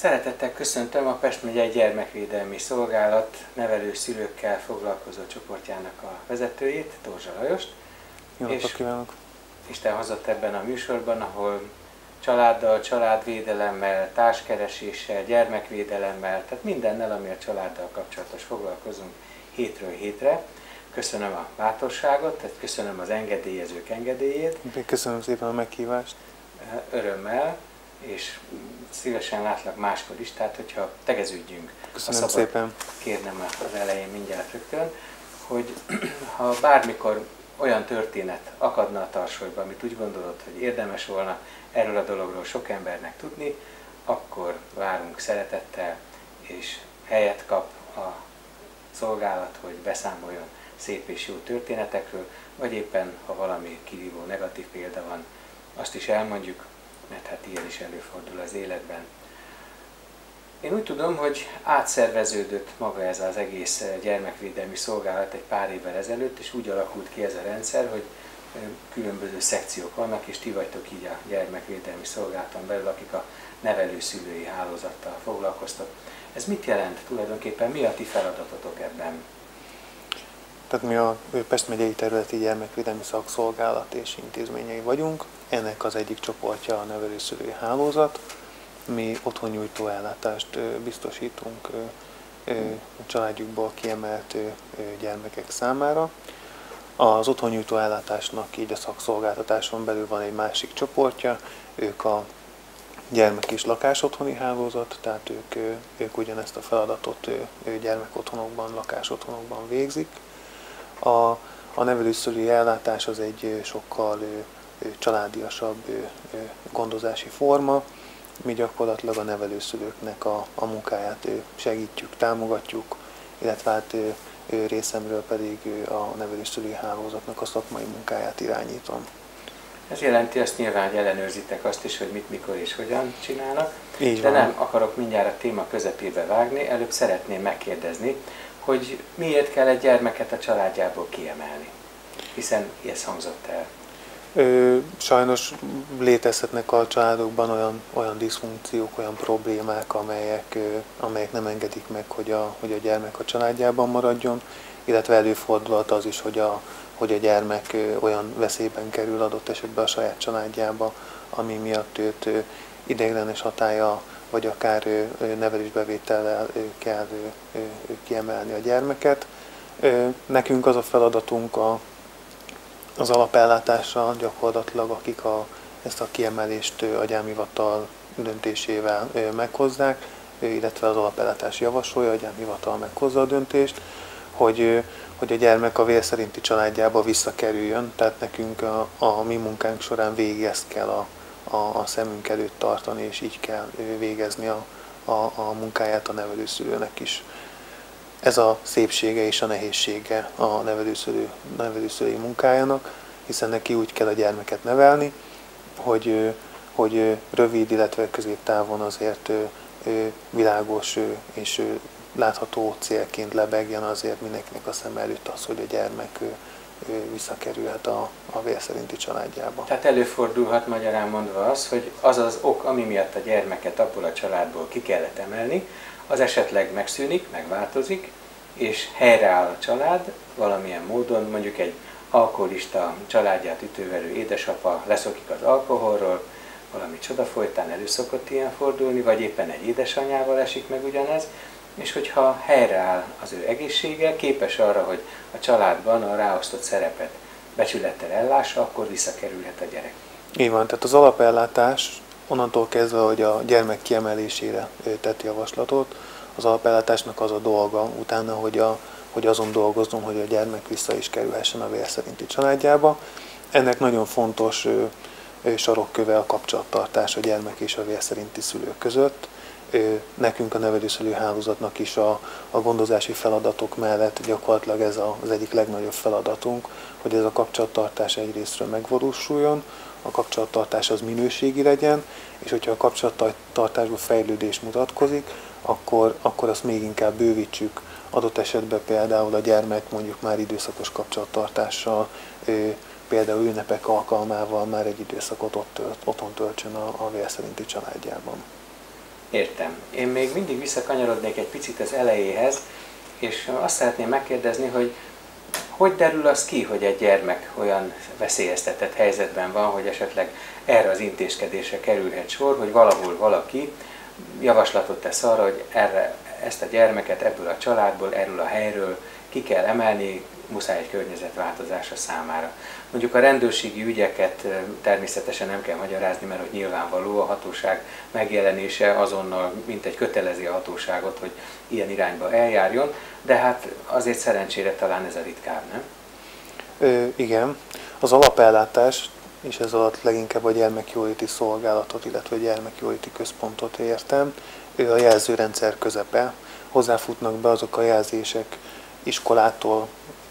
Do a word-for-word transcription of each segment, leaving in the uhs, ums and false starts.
Szeretettel köszöntöm a Pest Megyei Gyermekvédelmi Szakszolgálat nevelő szülőkkel foglalkozó csoportjának a vezetőjét, Torzsa Lajost. Jó napot kívánok! Isten hozott ebben a műsorban, ahol családdal, családvédelemmel, társkereséssel, gyermekvédelemmel, tehát mindennel, ami a családdal kapcsolatos, foglalkozunk hétről hétre. Köszönöm a bátorságot, tehát köszönöm az engedélyezők engedélyét. Köszönöm szépen a meghívást. Örömmel, és szívesen látlak máskor is, tehát hogyha tegeződjünk. Köszönöm szépen. Kérnem az elején mindjárt rögtön, hogy ha bármikor olyan történet akadna a tarsolyba, amit úgy gondolod, hogy érdemes volna erről a dologról sok embernek tudni, akkor várunk szeretettel, és helyet kap a szolgálat, hogy beszámoljon szép és jó történetekről, vagy éppen, ha valami kirívó negatív példa van, azt is elmondjuk, mert hát ilyen is előfordul az életben. Én úgy tudom, hogy átszerveződött maga ez az egész gyermekvédelmi szolgálat egy pár évvel ezelőtt, és úgy alakult ki ez a rendszer, hogy különböző szekciók vannak, és ti vagytok így a gyermekvédelmi szolgálaton belül, akik a nevelőszülői hálózattal foglalkoztak. Ez mit jelent tulajdonképpen? Mi a ti feladatotok ebben? Tehát mi a Pest Megyei Területi Gyermekvédelmi Szakszolgálat és intézményei vagyunk. Ennek az egyik csoportja a nevelőszülői hálózat. Mi otthonnyújtó ellátást biztosítunk a családjukból kiemelt gyermekek számára. Az otthonnyújtó ellátásnak így a szakszolgáltatáson belül van egy másik csoportja, ők a gyermek- és lakásotthoni hálózat, tehát ők, ők ugyanezt a feladatot gyermekotthonokban, lakásotthonokban végzik. A, a nevelőszülői ellátás az egy sokkal családiasabb gondozási forma. Mi gyakorlatilag a nevelőszülőknek a, a munkáját segítjük, támogatjuk, illetve hát részemről pedig a nevelőszülői hálózatnak a szakmai munkáját irányítom. Ez jelenti azt nyilván, hogy ellenőrzitek azt is, hogy mit, mikor és hogyan csinálnak. Így van. De nem akarok mindjárt a téma közepébe vágni, előbb szeretném megkérdezni, hogy miért kell egy gyermeket a családjából kiemelni, hiszen ez hangzott el. Ö, sajnos létezhetnek a családokban olyan, olyan diszfunkciók, olyan problémák, amelyek, ö, amelyek nem engedik meg, hogy a, hogy a gyermek a családjában maradjon, illetve előfordulhat az is, hogy a, hogy a gyermek ö, olyan veszélyben kerül adott esetben a saját családjába, ami miatt őt ö, ideiglenes hatálya, vagy akár ö, nevelésbevétellel ö, kell ö, ö, kiemelni a gyermeket. Ö, nekünk az a feladatunk a az alapellátással gyakorlatilag, akik a, ezt a kiemelést a gyámhivatal döntésével meghozzák, illetve az alapellátás javasolja, a gyámhivatal meghozza a döntést, hogy, hogy a gyermek a vér szerinti családjába visszakerüljön. Tehát nekünk a, a mi munkánk során végig ezt kell a, a, a szemünk előtt tartani, és így kell végezni a, a, a munkáját a nevelőszülőnek is. Ez a szépsége és a nehézsége a nevelőszülő, nevelőszülői munkájának, hiszen neki úgy kell a gyermeket nevelni, hogy, hogy rövid, illetve középtávon azért világos és látható célként lebegjen azért mindenkinek a szem előtt az, hogy a gyermek visszakerülhet a, a vér szerinti családjába. Tehát előfordulhat magyarán mondva az, hogy az az ok, ami miatt a gyermeket abból a családból ki kellett emelni, az esetleg megszűnik, megváltozik, és helyreáll a család valamilyen módon, mondjuk egy alkoholista családját ütőverő édesapa leszokik az alkoholról, valami csoda folytán elő szokott ilyen fordulni, vagy éppen egy édesanyával esik meg ugyanez, és hogyha helyreáll az ő egészsége, képes arra, hogy a családban a ráosztott szerepet becsülettel ellássa, akkor visszakerülhet a gyerek. Így van, tehát az alapellátás onnantól kezdve, hogy a gyermek kiemelésére tett javaslatot, az alapellátásnak az a dolga utána, hogy, a, hogy azon dolgoznom, hogy a gyermek vissza is kerülhessen a vér szerinti családjába. Ennek nagyon fontos ö, ö, sarokköve a kapcsolattartás a gyermek és a vér szerinti szülők között. Ö, nekünk a nevelőszülő hálózatnak is a, a gondozási feladatok mellett gyakorlatilag ez a, az egyik legnagyobb feladatunk, hogy ez a kapcsolattartás egyrésztről megvalósuljon, a kapcsolattartás az minőségi legyen, és hogyha a kapcsolattartásban fejlődés mutatkozik, akkor, akkor azt még inkább bővítsük. Adott esetben például a gyermek mondjuk már időszakos kapcsolattartással, például ünnepek alkalmával már egy időszakot ott, otthon töltsön a, a vér szerinti családjában. Értem. Én még mindig visszakanyarodnék egy picit az elejéhez, és azt szeretném megkérdezni, hogy hogy derül az ki, hogy egy gyermek olyan veszélyeztetett helyzetben van, hogy esetleg erre az intézkedésre kerülhet sor, hogy valahol valaki javaslatot tesz arra, hogy erre, ezt a gyermeket ebből a családból, erről a helyről ki kell emelni, muszáj egy környezetváltozása számára. Mondjuk a rendőrségi ügyeket természetesen nem kell magyarázni, mert hogy nyilvánvaló a hatóság megjelenése azonnal, mint egy kötelezi a hatóságot, hogy ilyen irányba eljárjon, de hát azért szerencsére talán ez a ritkább, nem? Ö, igen. Az alapellátás, és ez alatt leginkább a gyermekjóléti szolgálatot, illetve a gyermekjóléti központot értem, ő a jelzőrendszer közepe. Hozzáfutnak be azok a jelzések iskolától,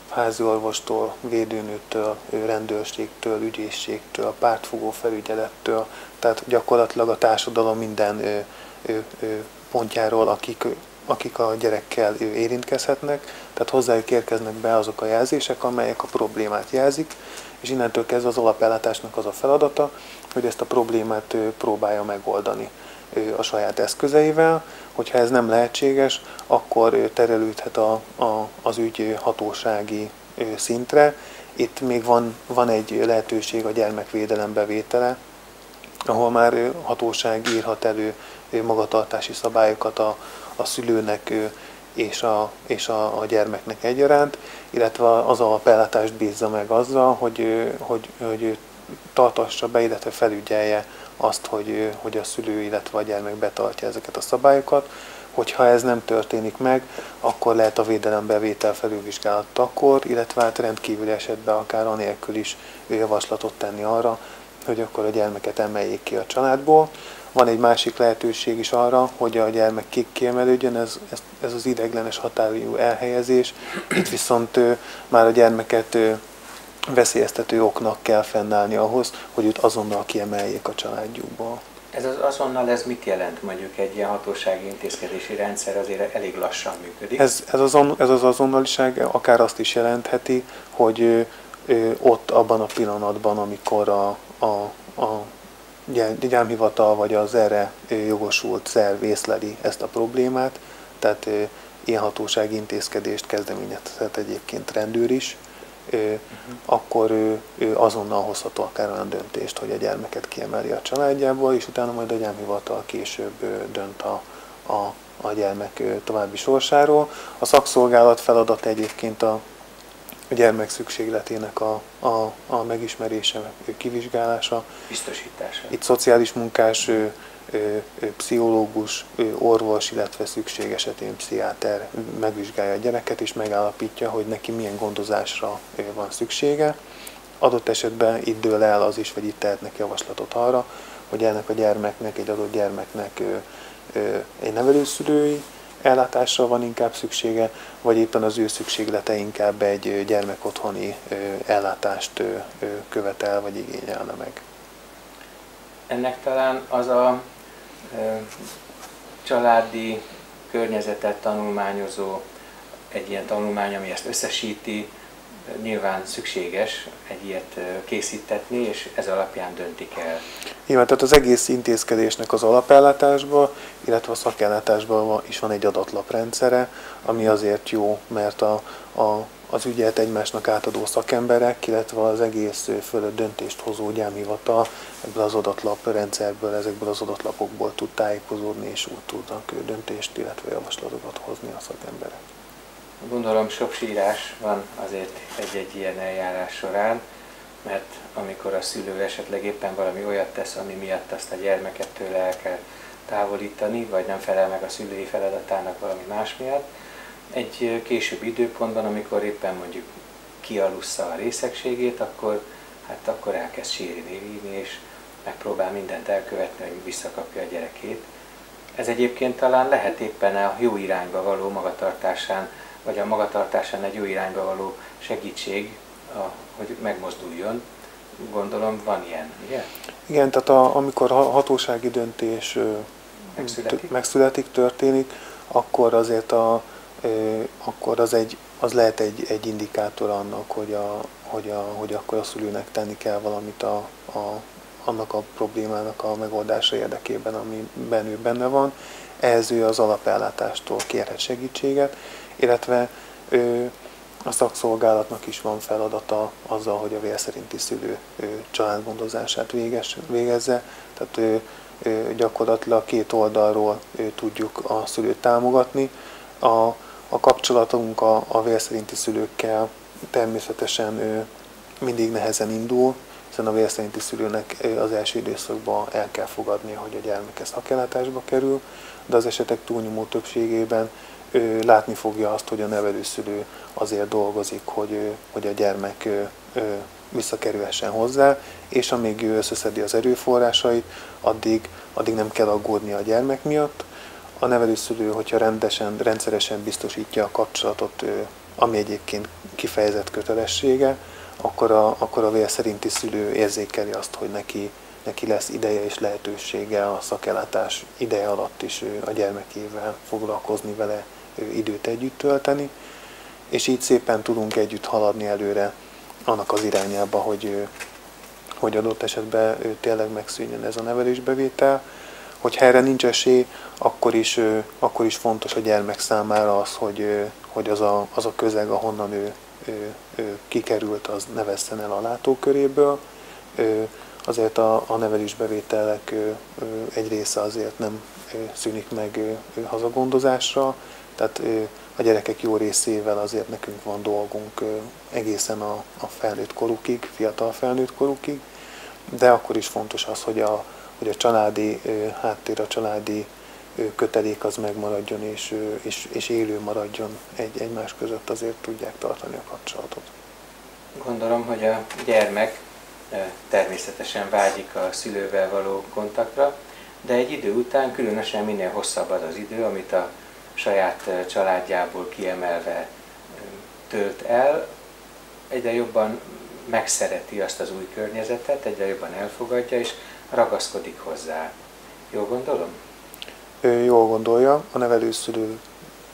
háziorvostól, védőnőtől, rendőrségtől, ügyészségtől, pártfogó felügyelettől, tehát gyakorlatilag a társadalom minden ö, ö, ö, pontjáról, akik, akik a gyerekkel érintkezhetnek, tehát hozzájuk érkeznek be azok a jelzések, amelyek a problémát jelzik, és innentől kezdve az alapellátásnak az a feladata, hogy ezt a problémát ö, próbálja megoldani ö, a saját eszközeivel. Hogyha ez nem lehetséges, akkor terelődhet a, a, az ügy hatósági szintre. Itt még van, van egy lehetőség, a gyermekvédelem bevétele, ahol már hatóság írhat elő magatartási szabályokat a, a szülőnek és, a, és a, a gyermeknek egyaránt, illetve az alapellátást bízza meg azzal, hogy, hogy, hogy tartassa be, illetve felügyelje azt, hogy, hogy a szülő, illetve a gyermek betartja ezeket a szabályokat. Hogyha ez nem történik meg, akkor lehet a védelembevétel felülvizsgálat akkor, illetve hát rendkívüli esetben akár anélkül is javaslatot tenni arra, hogy akkor a gyermeket emeljék ki a családból. Van egy másik lehetőség is arra, hogy a gyermek kiemelődjön, ez, ez, ez az ideiglenes határidő elhelyezés. Itt viszont már a gyermeket veszélyeztető oknak kell fennállni ahhoz, hogy őt azonnal kiemeljék a családjukból. Ez az azonnal, ez mit jelent? Mondjuk egy ilyen hatósági intézkedési rendszer azért elég lassan működik. Ez, ez, azon, ez az azonnaliság akár azt is jelentheti, hogy ő, ő, ott abban a pillanatban, amikor a, a, a gyámhivatal vagy az erre jogosult szerv észleli ezt a problémát, tehát ő, ilyen hatósági intézkedést kezdeményezhet egyébként rendőr is, Ő, uh-huh. akkor ő, ő azonnal hozható akár olyan döntést, hogy a gyermeket kiemeli a családjából, és utána majd a gyámhivatal később dönt a, a, a gyermek további sorsáról. A szakszolgálat feladata egyébként a gyermek szükségletének a, a, a megismerése, kivizsgálása. Biztosítása. Itt szociális munkás, pszichológus, orvos, illetve szükség esetén pszichiáter megvizsgálja a gyereket, és megállapítja, hogy neki milyen gondozásra van szüksége. Adott esetben itt dől el az is, vagy itt tehetnek javaslatot arra, hogy ennek a gyermeknek, egy adott gyermeknek egy nevelőszülői ellátásra van inkább szüksége, vagy éppen az ő szükséglete inkább egy gyermekotthoni ellátást követel, vagy igényelne meg. Ennek talán az a e, családi környezetet tanulmányozó egy ilyen tanulmány, ami ezt összesíti, nyilván szükséges egy ilyet készítetni, és ez alapján döntik el. Nyilván, tehát az egész intézkedésnek az alapellátásban, illetve a szakellátásban is van egy adatlap rendszere, ami azért jó, mert a, a az ügyet egymásnak átadó szakemberek, illetve az egész fölött döntést hozó gyámhivatal ebből az adatlap rendszerből, ezekből az adatlapokból tud tájékozódni, és úgy tudnak döntést, illetve javaslatokat hozni a szakemberek. Gondolom sok sírás van azért egy-egy ilyen eljárás során, mert amikor a szülő esetleg éppen valami olyat tesz, ami miatt azt a gyermeket tőle el kell távolítani, vagy nem felel meg a szülői feladatának valami más miatt, egy később időpontban, amikor éppen mondjuk kialussza a részegségét, akkor, hát akkor elkezd sírni, vívni, és megpróbál mindent elkövetni, hogy visszakapja a gyerekét. Ez egyébként talán lehet éppen a jó irányba való magatartásán, vagy a magatartásán egy jó irányba való segítség, a, hogy megmozduljon. Gondolom van ilyen, ugye? Igen, tehát a, amikor a hatósági döntés megszületik, megszületik történik, akkor azért a akkor az, egy, az lehet egy, egy indikátor annak, hogy, a, hogy, a, hogy akkor a szülőnek tenni kell valamit a, a, annak a problémának a megoldása érdekében, amiben ő benne van, ehhez ő az alapellátástól kérhet segítséget, illetve ő, a szakszolgálatnak is van feladata azzal, hogy a vér szerinti szülő ő, családgondozását végez, végezze, tehát ő, ő, gyakorlatilag két oldalról ő, tudjuk a szülőt támogatni. A, a kapcsolatunk a, a vér szerinti szülőkkel természetesen ő, mindig nehezen indul, hiszen a vér szerinti szülőnek az első időszakban el kell fogadnia, hogy a gyermeke szakellátásba kerül, de az esetek túlnyomó többségében ő látni fogja azt, hogy a nevelőszülő azért dolgozik, hogy, hogy a gyermek ő, ő, visszakerülhessen hozzá, és amíg ő összeszedi az erőforrásait, addig, addig nem kell aggódnia a gyermek miatt. A nevelőszülő, hogyha rendesen, rendszeresen biztosítja a kapcsolatot, ő, ami egyébként kifejezett kötelessége, akkor a, akkor a vér szerinti szülő érzékeli azt, hogy neki, neki lesz ideje és lehetősége a szakellátás ideje alatt is a gyermekével foglalkozni, vele időt együtt tölteni, és így szépen tudunk együtt haladni előre annak az irányába, hogy, hogy adott esetben ő tényleg megszűnjön ez a nevelésbevétel. Hogyha erre nincs esély, akkor is, akkor is fontos a gyermek számára az, hogy, hogy az, a, az a közeg, ahonnan ő, ő, ő kikerült, az ne vesszen el a látóköréből. Azért a, a nevelésbevételek egy része azért nem szűnik meg hazagondozásra, tehát a gyerekek jó részével azért nekünk van dolgunk egészen a, a felnőtt korukig, fiatal felnőtt korukig, de akkor is fontos az, hogy a, hogy a családi háttér, a családi kötelék az megmaradjon és, és, és élő maradjon, egy, egymás között azért tudják tartani a kapcsolatot. Gondolom, hogy a gyermek természetesen vágyik a szülővel való kontaktra, de egy idő után, különösen minél hosszabb az az idő, amit a saját családjából kiemelve tölt el, egyre jobban megszereti azt az új környezetet, egyre jobban elfogadja és ragaszkodik hozzá. Jól gondolom? Ő jól gondolja, a nevelőszülő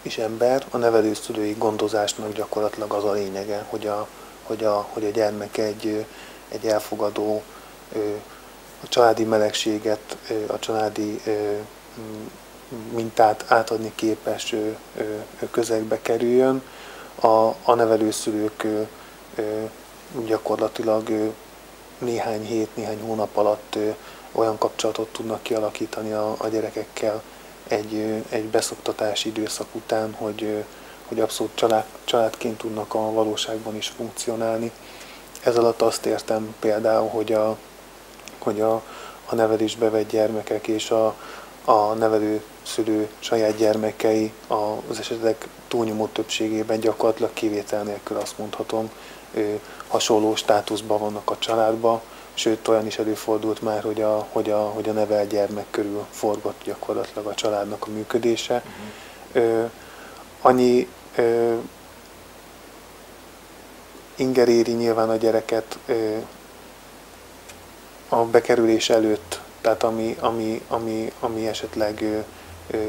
is ember, a nevelőszülői gondozásnak gyakorlatilag az a lényege, hogy a, hogy a, hogy a gyermek egy egy elfogadó, a családi melegséget, a családi mintát átadni képes közegbe kerüljön. A nevelőszülők gyakorlatilag néhány hét, néhány hónap alatt olyan kapcsolatot tudnak kialakítani a gyerekekkel egy, egy beszoktatási időszak után, hogy, hogy abszolút család, családként tudnak a valóságban is funkcionálni. Ez alatt azt értem például, hogy a, hogy a, a nevelésbe vett gyermekek és a, a nevelőszülő saját gyermekei az esetek túlnyomó többségében gyakorlatilag kivétel nélkül azt mondhatom, ő, hasonló státuszban vannak a családban, sőt olyan is előfordult már, hogy a, hogy a, hogy a nevelt gyermek körül forgott gyakorlatilag a családnak a működése. Uh-huh. Ö, annyi... Ö, inger éri nyilván a gyereket a bekerülés előtt, tehát ami, ami, ami, ami esetleg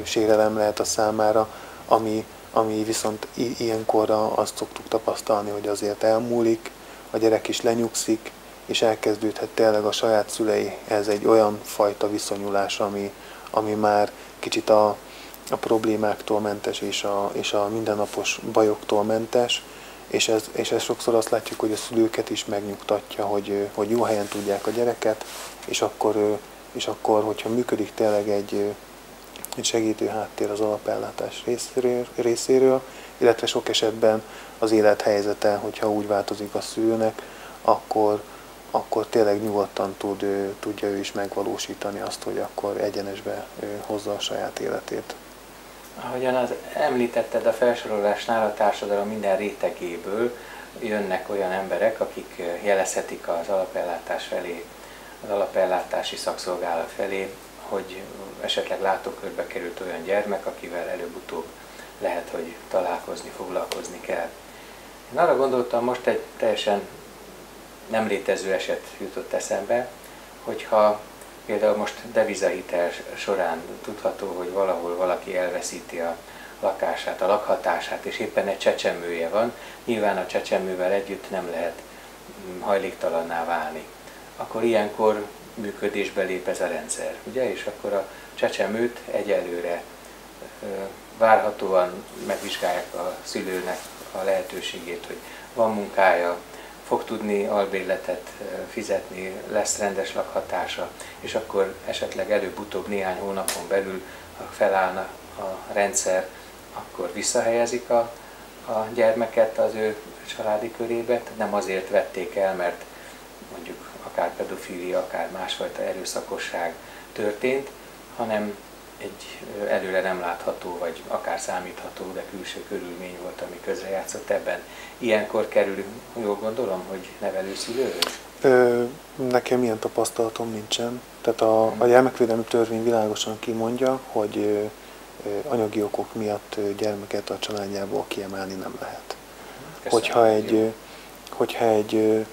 sérelem lehet a számára, ami, ami viszont ilyenkorra azt szoktuk tapasztalni, hogy azért elmúlik, a gyerek is lenyugszik, és elkezdődhet tényleg a saját szüleihez egy olyan fajta viszonyulás, ami, ami már kicsit a, a problémáktól mentes és a, és a mindennapos bajoktól mentes. És ez, és ez sokszor azt látjuk, hogy a szülőket is megnyugtatja, hogy, hogy jó helyen tudják a gyereket, és akkor, és akkor hogyha működik tényleg egy, egy segítő háttér az alapellátás részéről, részéről, illetve sok esetben az élethelyzete, hogyha úgy változik a szülőnek, akkor, akkor tényleg nyugodtan tud, tudja ő is megvalósítani azt, hogy akkor egyenesbe hozza a saját életét. Ahogyan az említetted a felsorolásnál, a társadalom minden rétegéből jönnek olyan emberek, akik jelezhetik az alapellátás felé, az alapellátási szakszolgálat felé, hogy esetleg látókörbe került olyan gyermek, akivel előbb-utóbb lehet, hogy találkozni, foglalkozni kell. Én arra gondoltam, most egy teljesen nem létező eset jutott eszembe, hogyha például most devizahitel során tudható, hogy valahol valaki elveszíti a lakását, a lakhatását, és éppen egy csecsemője van, nyilván a csecsemővel együtt nem lehet hajléktalanná válni. Akkor ilyenkor működésbe lép ez a rendszer, ugye? És akkor a csecsemőt egyelőre várhatóan megvizsgálják a szülőnek a lehetőségét, hogy van munkája, fog tudni albérletet fizetni, lesz rendes lakhatása, és akkor esetleg előbb-utóbb néhány hónapon belül, ha felállna a rendszer, akkor visszahelyezik a, a gyermeket az ő családi körébe. Nem azért vették el, mert mondjuk akár pedofília, akár másfajta erőszakosság történt, hanem egy előre nem látható, vagy akár számítható, de külső körülmény volt, ami közrejátszott ebben. Ilyenkor kerülünk, jól gondolom, hogy nevelőszülőhöz? Nekem ilyen tapasztalatom nincsen. Tehát a, a gyermekvédelmi törvény világosan kimondja, hogy anyagi okok miatt gyermeket a családjából kiemelni nem lehet. Köszönöm, hogyha egy, hogyha egy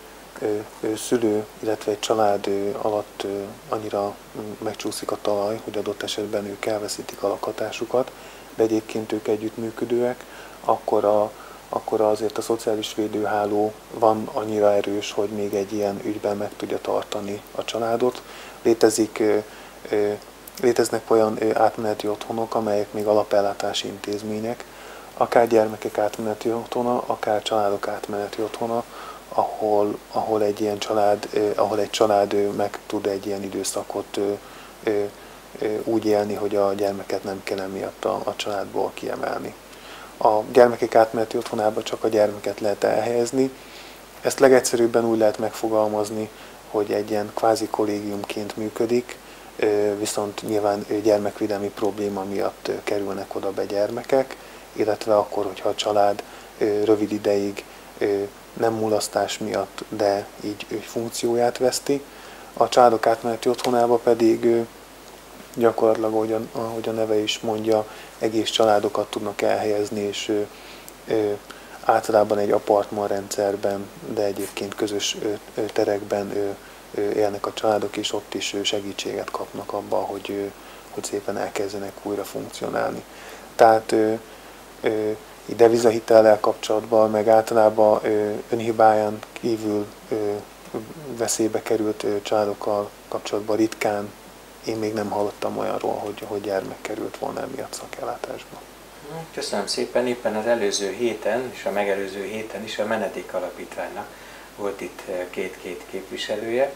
szülő, illetve egy család alatt annyira megcsúszik a talaj, hogy adott esetben ők elveszítik a lakhatásukat, de egyébként ők együttműködőek, akkor, a, akkor azért a szociális védőháló van annyira erős, hogy még egy ilyen ügyben meg tudja tartani a családot. Létezik, léteznek olyan átmeneti otthonok, amelyek még alapellátási intézmények, akár gyermekek átmeneti otthona, akár családok átmeneti otthona, Ahol, ahol, egy ilyen család, eh, ahol egy család eh, meg tud egy ilyen időszakot eh, eh, úgy élni, hogy a gyermeket nem kell emiatt a, a családból kiemelni. A gyermekek átmeneti otthonába csak a gyermeket lehet elhelyezni. Ezt legegyszerűbben úgy lehet megfogalmazni, hogy egy ilyen kvázi kollégiumként működik, eh, viszont nyilván gyermekvédelmi probléma miatt kerülnek oda be gyermekek, illetve akkor, hogyha a család eh, rövid ideig eh, nem mulasztás miatt, de így ő funkcióját veszti. A családok átmeneti otthonába pedig gyakorlatilag, ahogy a, ahogy a neve is mondja, egész családokat tudnak elhelyezni, és ő, ő, általában egy apartmanrendszerben, de egyébként közös ő, terekben ő, ő, élnek a családok, és ott is ő, segítséget kapnak abban, hogy, ő, hogy szépen elkezdenek újra funkcionálni. Tehát ő, ő, devizahitellel kapcsolatban, meg általában önhibáján kívül veszélybe került családokkal kapcsolatban ritkán én még nem hallottam olyanról, hogy, hogy gyermek került volna emiatt szakellátásba. Köszönöm szépen! Éppen az előző héten és a megelőző héten is a Menedék Alapítványnak volt itt két-két képviselője,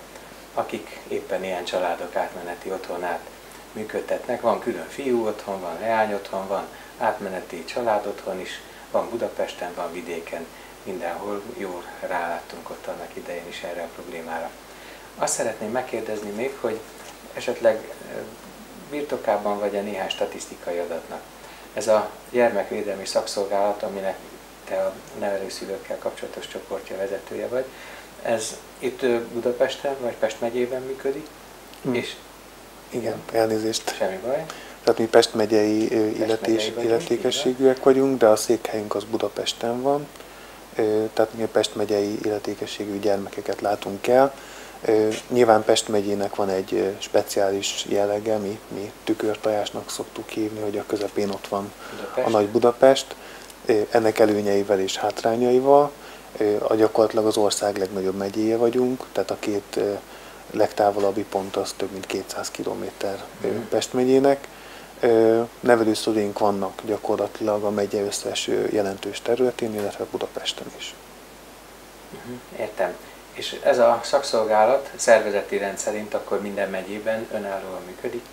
akik éppen ilyen családok átmeneti otthonát működtetnek. Van külön fiú otthon, van leány otthon, van átmeneti család otthon is, van Budapesten, van vidéken, mindenhol jól ráláttunk ott annak idején is erre a problémára. Azt szeretném megkérdezni még, hogy esetleg birtokában vagy-e néhány statisztikai adatnak. Ez a gyermekvédelmi szakszolgálat, aminek te a nevelőszülőkkel kapcsolatos csoportja vezetője vagy, ez itt Budapesten vagy Pest megyében működik? Hm. És igen, elnézést. Semmi baj. Tehát mi Pest megyei illetés, illetékességűek vagyunk, de a székhelyünk az Budapesten van. Tehát mi a Pest megyei illetékességű gyermekeket látunk el. Nyilván Pest megyének van egy speciális jellege, mi, mi tükörtojásnak szoktuk hívni, hogy a közepén ott van Budapest. A nagy Budapest. Ennek előnyeivel és hátrányaival. A gyakorlatilag az ország legnagyobb megyéje vagyunk, tehát a két legtávolabbi pont az több mint kétszáz kilométer Pest megyének. Nevelőszülőink vannak gyakorlatilag a megye összes jelentős területén, illetve Budapesten is. Értem. És ez a szakszolgálat szervezeti rendszerint akkor minden megyében önállóan működik?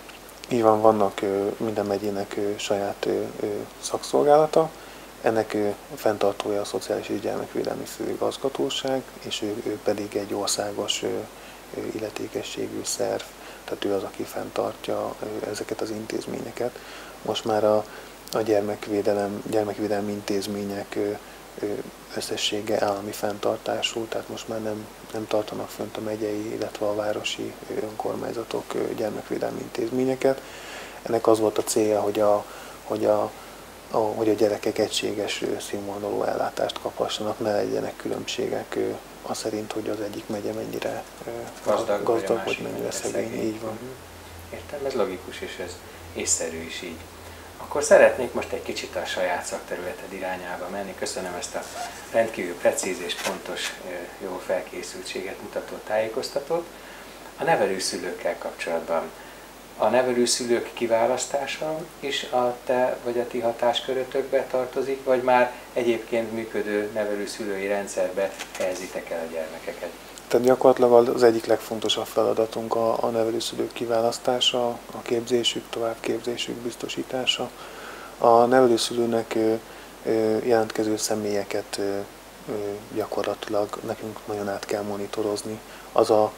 Így van, vannak minden megyének saját szakszolgálata. Ennek fenntartója a Szociális és Gyermekvédelmi Főigazgatóság, és ő pedig egy országos illetékességű szerv, tehát ő az, aki fenntartja ezeket az intézményeket. Most már a, a gyermekvédelem, gyermekvédelmi intézmények összessége állami fenntartású, tehát most már nem, nem tartanak fönt a megyei, illetve a városi önkormányzatok gyermekvédelmi intézményeket. Ennek az volt a célja, hogy a, hogy a, a, hogy a gyerekek egységes színvonalú ellátást kaphassanak, ne legyenek különbségek az szerint, hogy az egyik megye mennyire gazdag, gazdag vagy mennyire szegény. szegény. Így van. Értem, ez logikus, és ez észszerű is így. Akkor szeretnék most egy kicsit a saját szakterületed irányába menni. Köszönöm ezt a rendkívül precíz és pontos, jó felkészültséget mutató tájékoztatót. a nevelőszülőkkel kapcsolatban. A nevelőszülők kiválasztása is a te vagy a ti hatáskörötökbe tartozik, vagy már egyébként működő nevelőszülői rendszerbe helyezitek el a gyermekeket? Tehát gyakorlatilag az egyik legfontosabb feladatunk a, a nevelőszülők kiválasztása, a képzésük, továbbképzésük biztosítása. A nevelőszülőnek jelentkező személyeket gyakorlatilag nekünk nagyon át kell monitorozni. Az a,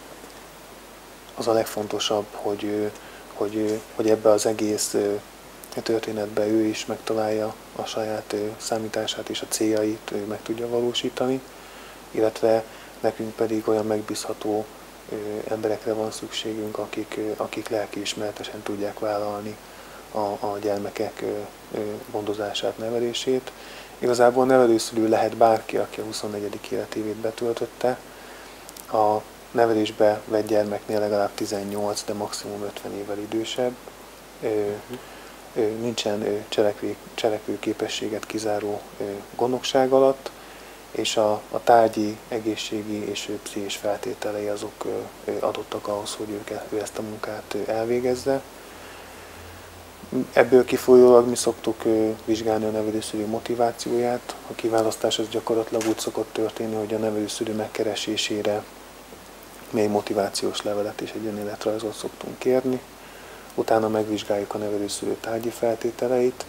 az a legfontosabb, hogy, hogy, hogy ebbe az egész történetbe ő is megtalálja a saját számítását és a céljait, ő meg tudja valósítani, illetve nekünk pedig olyan megbízható emberekre van szükségünk, akik, akik lelkiismeretesen tudják vállalni a, a gyermekek gondozását, nevelését. Igazából nevelőszülő lehet bárki, aki a huszonnegyedik életévét betöltötte. A nevelésbe vett gyermeknél legalább tizennyolc, de maximum ötven évvel idősebb. Nincsen cselekvőképességet kizáró gondnokság alatt, és a, a tárgyi, egészségi és pszichés feltételei azok adottak ahhoz, hogy ők, ő ezt a munkát elvégezze. Ebből kifolyólag mi szoktuk vizsgálni a nevelőszülő motivációját. A kiválasztás az gyakorlatilag úgy szokott történni, hogy a nevelőszülő megkeresésére még motivációs levelet és egy önéletrajzot szoktunk kérni. Utána megvizsgáljuk a nevelőszülő tárgyi feltételeit,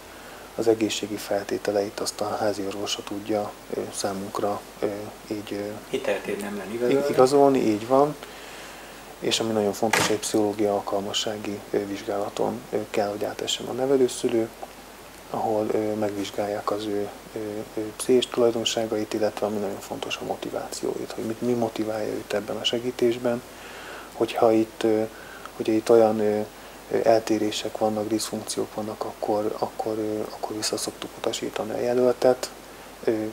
az egészségi feltételeit azt a házi orvosa tudja számunkra így hitelt igazolni, így van. És ami nagyon fontos, egy pszichológia alkalmassági vizsgálaton kell, hogy átessen a nevelőszülő, ahol megvizsgálják az ő pszichés tulajdonságait, illetve ami nagyon fontos, a motivációit, hogy mit, mi motiválja őt ebben a segítésben, hogyha itt, hogyha itt olyan eltérések vannak, diszfunkciók vannak, akkor, akkor, akkor vissza szoktuk utasítani a jelöltet.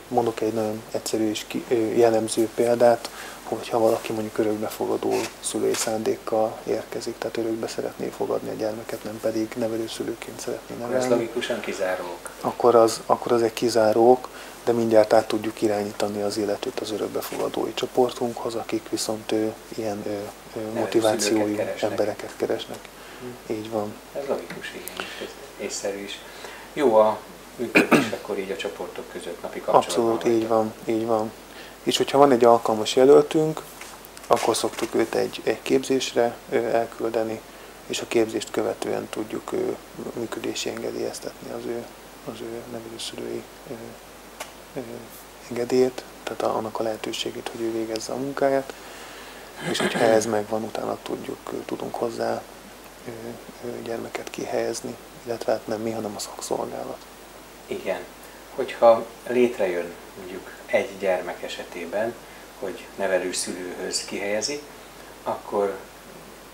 Mondok egy nagyon egyszerű és jellemző példát, hogyha valaki mondjuk örökbefogadó szülői szándékkal érkezik, tehát örökbe szeretné fogadni a gyermeket, nem pedig nevelőszülőként szeretné nevelni. Ez logikusan kizárók. Akkor az, akkor az egy kizárók, de mindjárt át tudjuk irányítani az életét az örökbefogadói csoportunkhoz, akik viszont ő, ilyen ő, motivációi keresnek. Embereket keresnek. Hm. Így van. Ez logikus, igen, és észszerű is. Jó a működés akkor így a csoportok között, napi kapcsolatban. Abszolút, így van, így van. És hogyha van egy alkalmas jelöltünk, akkor szoktuk őt egy, egy képzésre elküldeni, és a képzést követően tudjuk működési engedélyeztetni az ő, az ő nevelőszülői engedélyét, tehát annak a lehetőségét, hogy ő végezze a munkáját, és hogyha ez megvan, utána tudjuk, tudunk hozzá gyermeket kihelyezni, illetve hát nem mi, hanem a szakszolgálat. Igen. Hogyha létrejön mondjuk egy gyermek esetében, hogy nevelőszülőhöz kihelyezi, akkor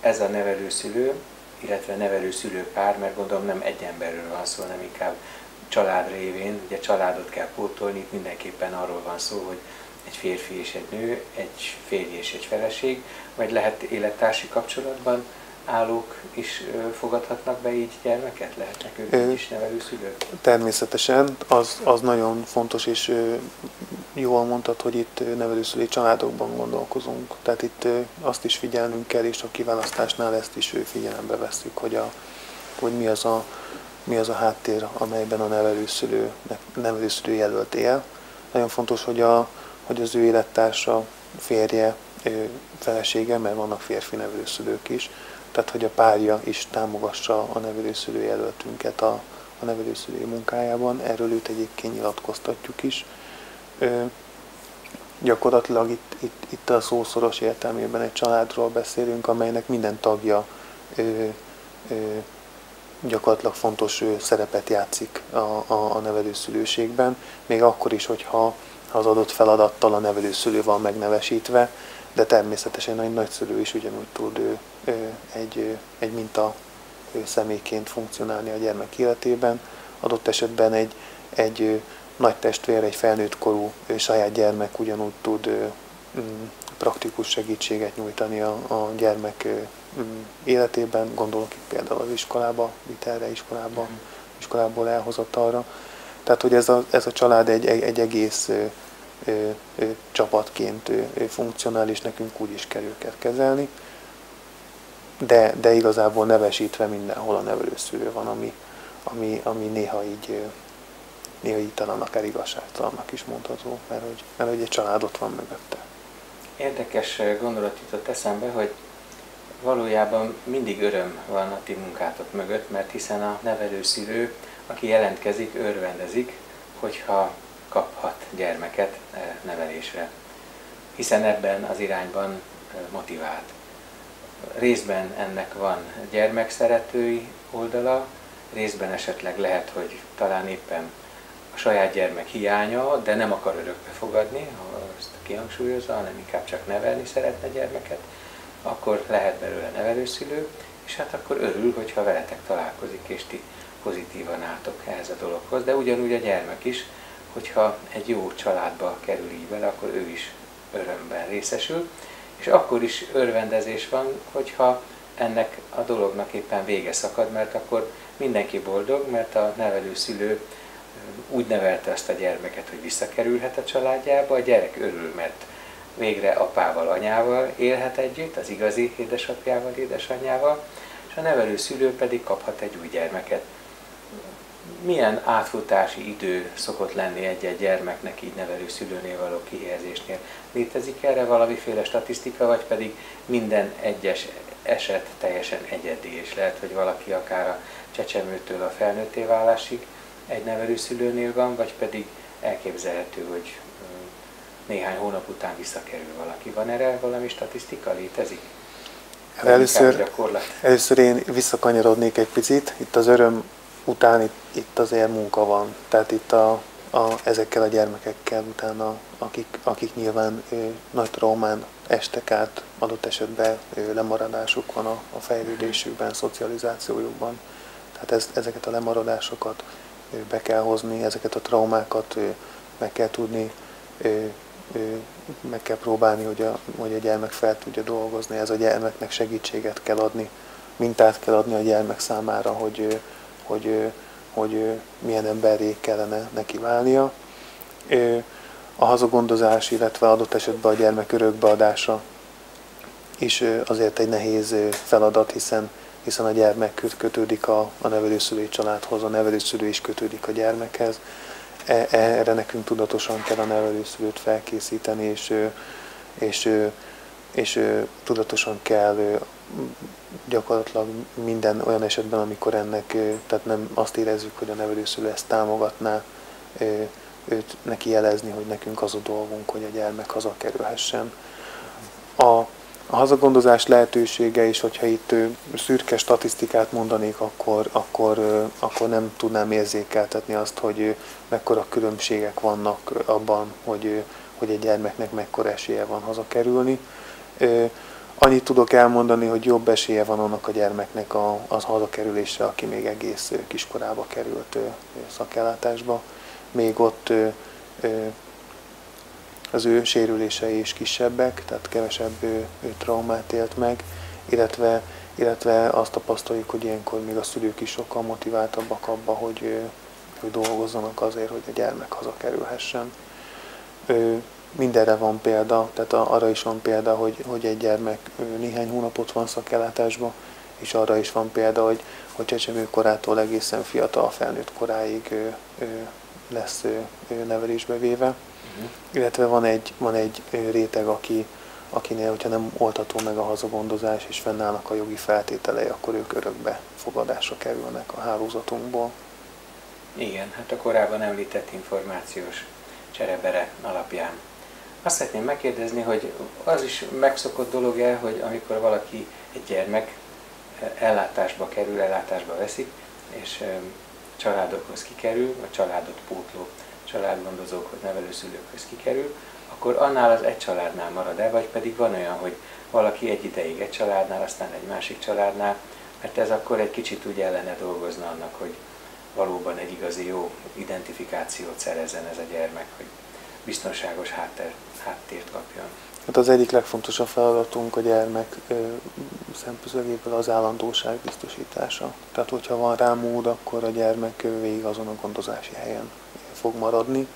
ez a nevelőszülő, illetve nevelőszülő pár, mert gondolom nem egy emberről van szó, nem inkább család révén, ugye családot kell pótolni, itt mindenképpen arról van szó, hogy egy férfi és egy nő, egy férj és egy feleség, vagy lehet élettársi kapcsolatban állók is fogadhatnak be így gyermeket? Lehetnek ők is nevelőszülők? Természetesen. Az, az nagyon fontos, és jól mondtad, hogy itt nevelőszülői családokban gondolkozunk. Tehát itt azt is figyelnünk kell, és a kiválasztásnál ezt is figyelembe vesszük, hogy, a, hogy mi, az a, mi az a háttér, amelyben a nevelőszülő, nevelőszülő jelölt él. Nagyon fontos, hogy, a, hogy az ő élettársa, férje, felesége, mert vannak férfi nevelőszülők is, tehát hogy a párja is támogassa a nevelőszülő jelöltünket a, a nevelőszülői munkájában. Erről őt egyébként nyilatkoztatjuk is. Ö, gyakorlatilag itt, itt, itt a szószoros értelmében egy családról beszélünk, amelynek minden tagja ö, ö, gyakorlatilag fontos szerepet játszik a, a, a nevelőszülőségben, még akkor is, hogyha az adott feladattal a nevelőszülő van megnevesítve, de természetesen egy nagyszülő is ugyanúgy tud ő, ő, egy, ő, egy minta ő személyként funkcionálni a gyermek életében. Adott esetben egy, egy ő, nagy testvér, egy felnőtt korú ő, saját gyermek ugyanúgy tud ő, praktikus segítséget nyújtani a, a gyermek ő, életében. Gondolok itt például az iskolába, vitelre, iskolába, iskolából elhozatalra. Tehát, hogy ez a, ez a család egy, egy, egy egész ő, Ő, ő, csapatként ő, ő funkcionál, és nekünk úgy is kell őket kezelni. de, de igazából nevesítve mindenhol a nevelőszülő van, ami, ami, ami néha így, néha így talán akár igazságtalannak is mondható, mert hogy, mert hogy egy család ott van mögötte. Érdekes gondolat jutott eszembe, hogy valójában mindig öröm van a ti munkátok mögött, mert hiszen a nevelőszülő, aki jelentkezik, örvendezik, hogyha kaphat gyermeket nevelésre, hiszen ebben az irányban motivált. Részben ennek van gyermekszeretői oldala, részben esetleg lehet, hogy talán éppen a saját gyermek hiánya, de nem akar örökbe fogadni, ha azt kihangsúlyozza, hanem inkább csak nevelni szeretne gyermeket, akkor lehet belőle nevelőszülő, és hát akkor örül, hogyha veletek találkozik, és ti pozitívan álltok ehhez a dologhoz, de ugyanúgy a gyermek is, hogyha egy jó családba kerül így bele, akkor ő is örömben részesül, és akkor is örvendezés van, hogyha ennek a dolognak éppen vége szakad, mert akkor mindenki boldog, mert a nevelőszülő úgy nevelte azt a gyermeket, hogy visszakerülhet a családjába, a gyerek örül, mert végre apával, anyával élhet együtt, az igazi édesapjával, édesanyjával, és a nevelőszülő pedig kaphat egy új gyermeket. Milyen átfutási idő szokott lenni egy-egy gyermeknek így nevelőszülőnél való kihelyezésnél? Létezik erre valamiféle statisztika, vagy pedig minden egyes eset teljesen egyedi, és lehet, hogy valaki akár a csecsemőtől a felnőtté válásig egy nevelőszülőnél van, vagy pedig elképzelhető, hogy néhány hónap után visszakerül valaki. Van erre valami statisztika? Létezik? Először, először én visszakanyarodnék egy picit. Itt az öröm után itt, itt azért munka van. Tehát itt a, a, ezekkel a gyermekekkel utána, akik, akik nyilván ő, nagy traumán estek át, adott esetben ő, lemaradásuk van a, a fejlődésükben, szocializációjukban. Tehát ez, ezeket a lemaradásokat ő, be kell hozni, ezeket a traumákat ő, meg kell tudni, ő, ő, meg kell próbálni, hogy a, hogy a gyermek fel tudja dolgozni. Ez a gyermeknek segítséget kell adni, mintát kell adni a gyermek számára, hogy ő, Hogy, hogy milyen emberré kellene neki válnia. A hazagondozás, illetve adott esetben a gyermek örökbeadása is azért egy nehéz feladat, hiszen, hiszen a gyermek kötődik a, a nevelőszülői családhoz, a nevelőszülő is kötődik a gyermekhez. Erre nekünk tudatosan kell a nevelőszülőt felkészíteni, és, és, és tudatosan kell gyakorlatilag minden olyan esetben, amikor ennek, tehát nem azt érezzük, hogy a nevelőszülő ezt támogatná, őt neki jelezni, hogy nekünk az a dolgunk, hogy a gyermek hazakerülhessen. A, a hazagondozás lehetősége is, hogyha itt szürke statisztikát mondanék, akkor, akkor, akkor nem tudnám érzékeltetni azt, hogy mekkora különbségek vannak abban, hogy, hogy egy gyermeknek mekkora esélye van hazakerülni. Annyit tudok elmondani, hogy jobb esélye van annak a gyermeknek az hazakerülésre, aki még egész kiskorába került szakellátásba. Még ott az ő sérülései is kisebbek, tehát kevesebb ő, ő traumát élt meg, illetve, illetve azt tapasztaljuk, hogy ilyenkor még a szülők is sokkal motiváltabbak abba, hogy, hogy dolgozzanak azért, hogy a gyermek hazakerülhessen. Mindenre van példa, tehát arra is van példa, hogy, hogy egy gyermek néhány hónapot van szakellátásban, és arra is van példa, hogy, hogy csecsemőkorától egészen fiatal felnőtt koráig ő, ő lesz ő, ő nevelésbe véve. Uh-huh. Illetve van egy, van egy réteg, aki, akinél, hogyha nem oltató meg a hazagondozás, és fennállnak a jogi feltételei, akkor ők örökbe fogadásra kerülnek a hálózatunkból. Igen, hát a korábban említett információs cserebere alapján. Azt szeretném megkérdezni, hogy az is megszokott dolog-e, hogy amikor valaki egy gyermek ellátásba kerül, ellátásba veszik, és családokhoz kikerül, a családot pótló családgondozókhoz, nevelőszülőkhöz kikerül, akkor annál az egy családnál marad-e, vagy pedig van olyan, hogy valaki egy ideig egy családnál, aztán egy másik családnál, mert ez akkor egy kicsit úgy ellene dolgozna annak, hogy valóban egy igazi jó identifikációt szerezzen ez a gyermek, hogy biztonságos háttér, háttért kapjon. Hát az egyik legfontosabb feladatunk a gyermek szemszögéből az állandóság biztosítása. Tehát, hogyha van rá mód, akkor a gyermek végig azon a gondozási helyen fog maradni.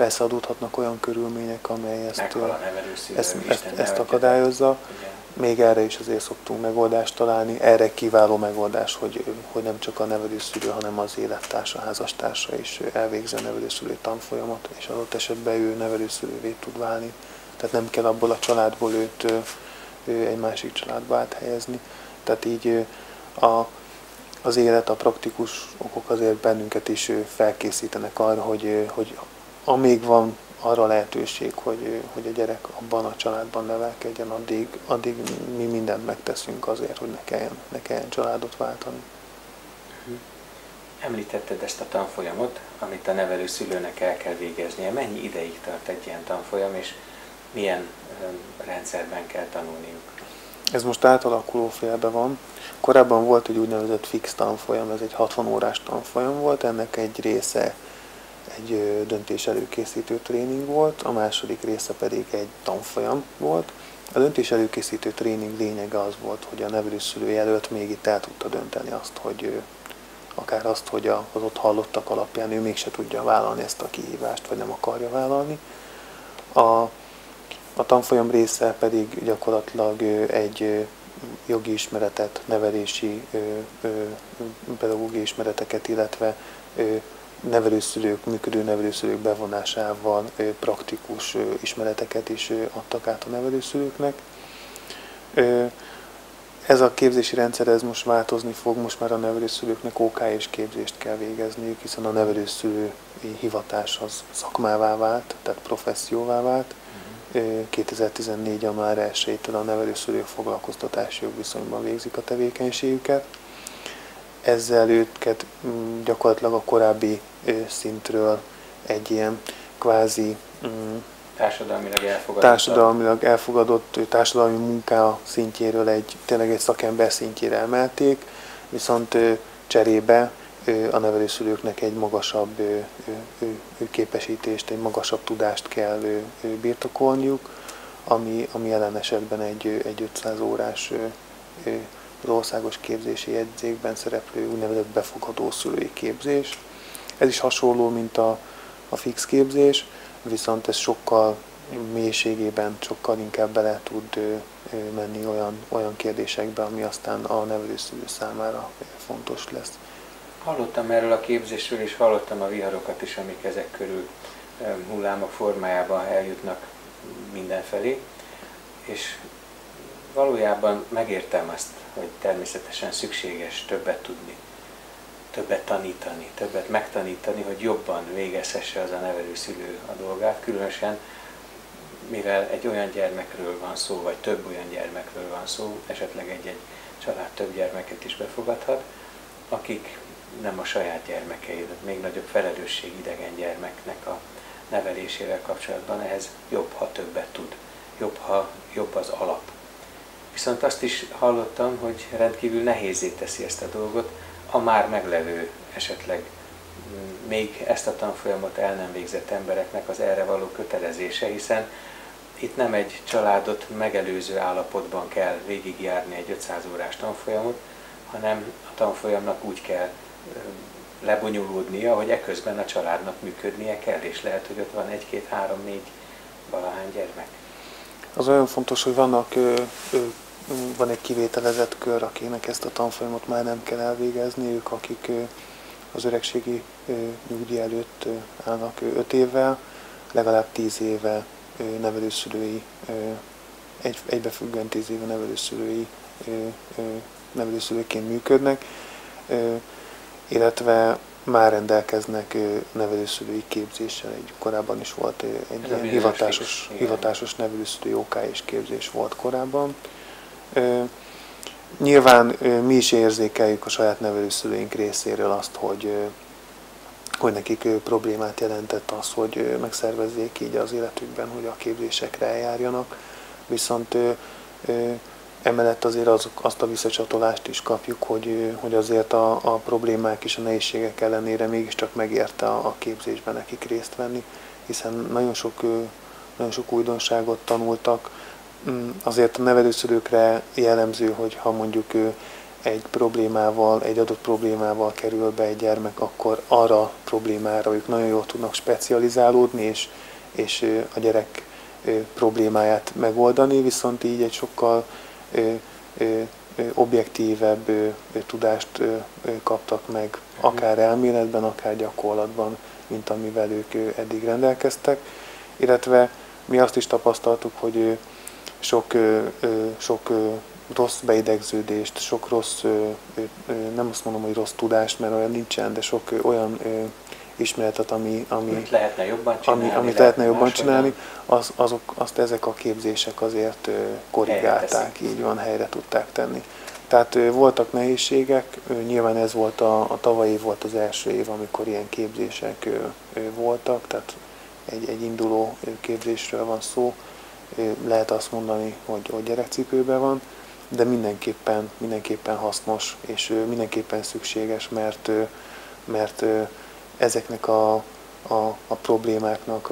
Persze adódhatnak olyan körülmények, amely ezt, Meghal a nevelő szívvel, ezt, ezt, ezt akadályozza. Igen. Még erre is azért szoktunk megoldást találni. Erre kiváló megoldás, hogy, hogy nem csak a nevelőszülő, hanem az élettársa, házastársa is elvégzi a nevelőszülő tanfolyamot, és adott esetben ő nevelőszülővé tud válni. Tehát nem kell abból a családból őt ő egy másik családba áthelyezni. Tehát így a, az élet, a praktikus okok azért bennünket is felkészítenek arra, hogy, hogy amíg van arra lehetőség, hogy, hogy a gyerek abban a családban nevelkedjen, addig, addig mi mindent megteszünk azért, hogy ne kelljen, ne kelljen családot váltani. Említetted ezt a tanfolyamot, amit a nevelő szülőnek el kell végeznie. Mennyi ideig tart egy ilyen tanfolyam, és milyen rendszerben kell tanulniuk? Ez most átalakuló félben van. Korábban volt egy úgynevezett fix tanfolyam, ez egy hatvan órás tanfolyam volt, ennek egy része egy döntés előkészítő tréning volt, a második része pedig egy tanfolyam volt. A döntés előkészítő tréning lényege az volt, hogy a nevelőszülő jelölt még itt el tudta dönteni azt, hogy akár azt, hogy az ott hallottak alapján ő mégse tudja vállalni ezt a kihívást, vagy nem akarja vállalni. A, a tanfolyam része pedig gyakorlatilag egy jogi ismeretet, nevelési, pedagógiai ismereteket, illetve nevelőszülők, működő nevelőszülők bevonásával praktikus ismereteket is adtak át a nevelőszülőknek. Ez a képzési rendszer ez most változni fog, most már a nevelőszülőknek ó ká és képzést kell végezniük, hiszen a nevelőszülői hivatás az szakmává vált, tehát professzióvá vált. kétezer-tizennégy-ben már elsőtől a nevelőszülők foglalkoztatási jogviszonyban végzik a tevékenységüket. Ezzel őket gyakorlatilag a korábbi szintről egy ilyen kvázi társadalmilag elfogadott, társadalmilag elfogadott társadalmi munka szintjéről egy, tényleg egy szakember szintjére emelték, viszont cserébe a nevelőszülőknek egy magasabb képesítést, egy magasabb tudást kell birtokolniuk, ami, ami jelen esetben egy, egy ötszáz órás az országos képzési jegyzékben szereplő úgynevezett befogadó szülői képzés. Ez is hasonló, mint a, a fix képzés, viszont ez sokkal mélységében, sokkal inkább bele tud menni olyan, olyan kérdésekbe, ami aztán a nevelőszülő számára fontos lesz. Hallottam erről a képzésről, és hallottam a viharokat is, amik ezek körül hullámok formájában eljutnak mindenfelé, és valójában megértem azt, hogy természetesen szükséges többet tudni, többet tanítani, többet megtanítani, hogy jobban végezhesse az a nevelőszülő a dolgát, különösen mivel egy olyan gyermekről van szó, vagy több olyan gyermekről van szó, esetleg egy-egy család több gyermeket is befogadhat, akik nem a saját gyermekei, még nagyobb felelősség idegen gyermeknek a nevelésével kapcsolatban, ehhez jobb, ha többet tud, jobb, ha jobb az alap. Viszont azt is hallottam, hogy rendkívül nehézzé teszi ezt a dolgot a már meglevő, esetleg még ezt a tanfolyamot el nem végzett embereknek az erre való kötelezése, hiszen itt nem egy családot megelőző állapotban kell végigjárni egy ötszáz órás tanfolyamot, hanem a tanfolyamnak úgy kell lebonyolódnia, hogy eközben a családnak működnie kell, és lehet, hogy ott van egy-két, három, négy valahány gyermek. Az olyan fontos, hogy vannak, van egy kivételezett kör, akinek ezt a tanfolyamot már nem kell elvégezni, ők, akik az öregségi nyugdíj előtt állnak öt évvel, legalább tíz éve nevelőszülői, egy, egybefüggően tíz éve nevelőszülői, nevelőszülőként működnek, illetve már rendelkeznek nevelőszülői képzéssel, így korábban is volt egy ilyen hivatásos, hivatásos nevelőszülői ó ká és képzés volt korábban. Nyilván mi is érzékeljük a saját nevelőszülőink részéről azt, hogy, hogy nekik problémát jelentett az, hogy megszervezzék így az életükben, hogy a képzésekre eljárjanak, viszont emellett azért az, azt a visszacsatolást is kapjuk, hogy, hogy azért a, a problémák és a nehézségek ellenére mégiscsak megérte a, a képzésben nekik részt venni, hiszen nagyon sok, nagyon sok újdonságot tanultak. Azért a nevelőszülőkre jellemző, hogy ha mondjuk egy problémával, egy adott problémával kerül be egy gyermek, akkor arra a problémára ők nagyon jól tudnak specializálódni, és, és a gyerek problémáját megoldani, viszont így egy sokkal objektívebb tudást kaptak meg, akár elméletben, akár gyakorlatban, mint amivel ők eddig rendelkeztek. Illetve mi azt is tapasztaltuk, hogy sok, sok rossz beidegződést, sok rossz, nem azt mondom, hogy rossz tudást, mert olyan nincsen, de sok olyan ismeretet, ami, ami, amit lehetne jobban csinálni, ami, amit lehetne jobban csinálni az, azok, azt ezek a képzések azért korrigálták, így van, helyre tudták tenni. Tehát voltak nehézségek, nyilván ez volt a, a tavalyi volt az első év, amikor ilyen képzések voltak, tehát egy, egy induló képzésről van szó, lehet azt mondani, hogy, hogy gyerekcipőben van, de mindenképpen, mindenképpen hasznos és mindenképpen szükséges, mert, mert ezeknek a, a, a problémáknak,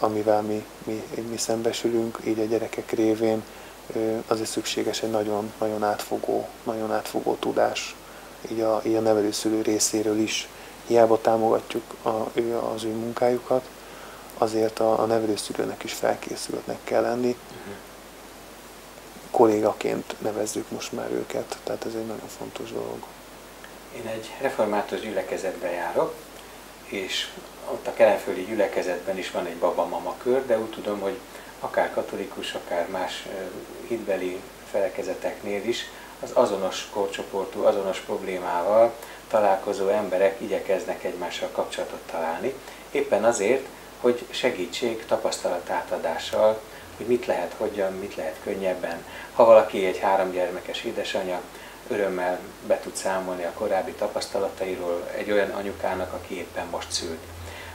amivel mi, mi, mi szembesülünk, így a gyerekek révén, azért szükséges egy nagyon, nagyon, átfogó, nagyon átfogó tudás, így a, így a nevelőszülő részéről is. Hiába támogatjuk a, az ő munkájukat, azért a, a nevelőszülőnek is felkészültnek kell lenni. Uh-huh. Kollégaként nevezzük most már őket, tehát ez egy nagyon fontos dolog. Én egy református gyülekezetbe járok, és ott a kelenföldi gyülekezetben is van egy baba-mama kör, de úgy tudom, hogy akár katolikus, akár más hitbeli felekezeteknél is az azonos korcsoportú, azonos problémával találkozó emberek igyekeznek egymással kapcsolatot találni, éppen azért, hogy segítség tapasztalatátadással, hogy mit lehet hogyan, mit lehet könnyebben. Ha valaki egy háromgyermekes édesanyja, örömmel be tud számolni a korábbi tapasztalatairól egy olyan anyukának, aki éppen most szült.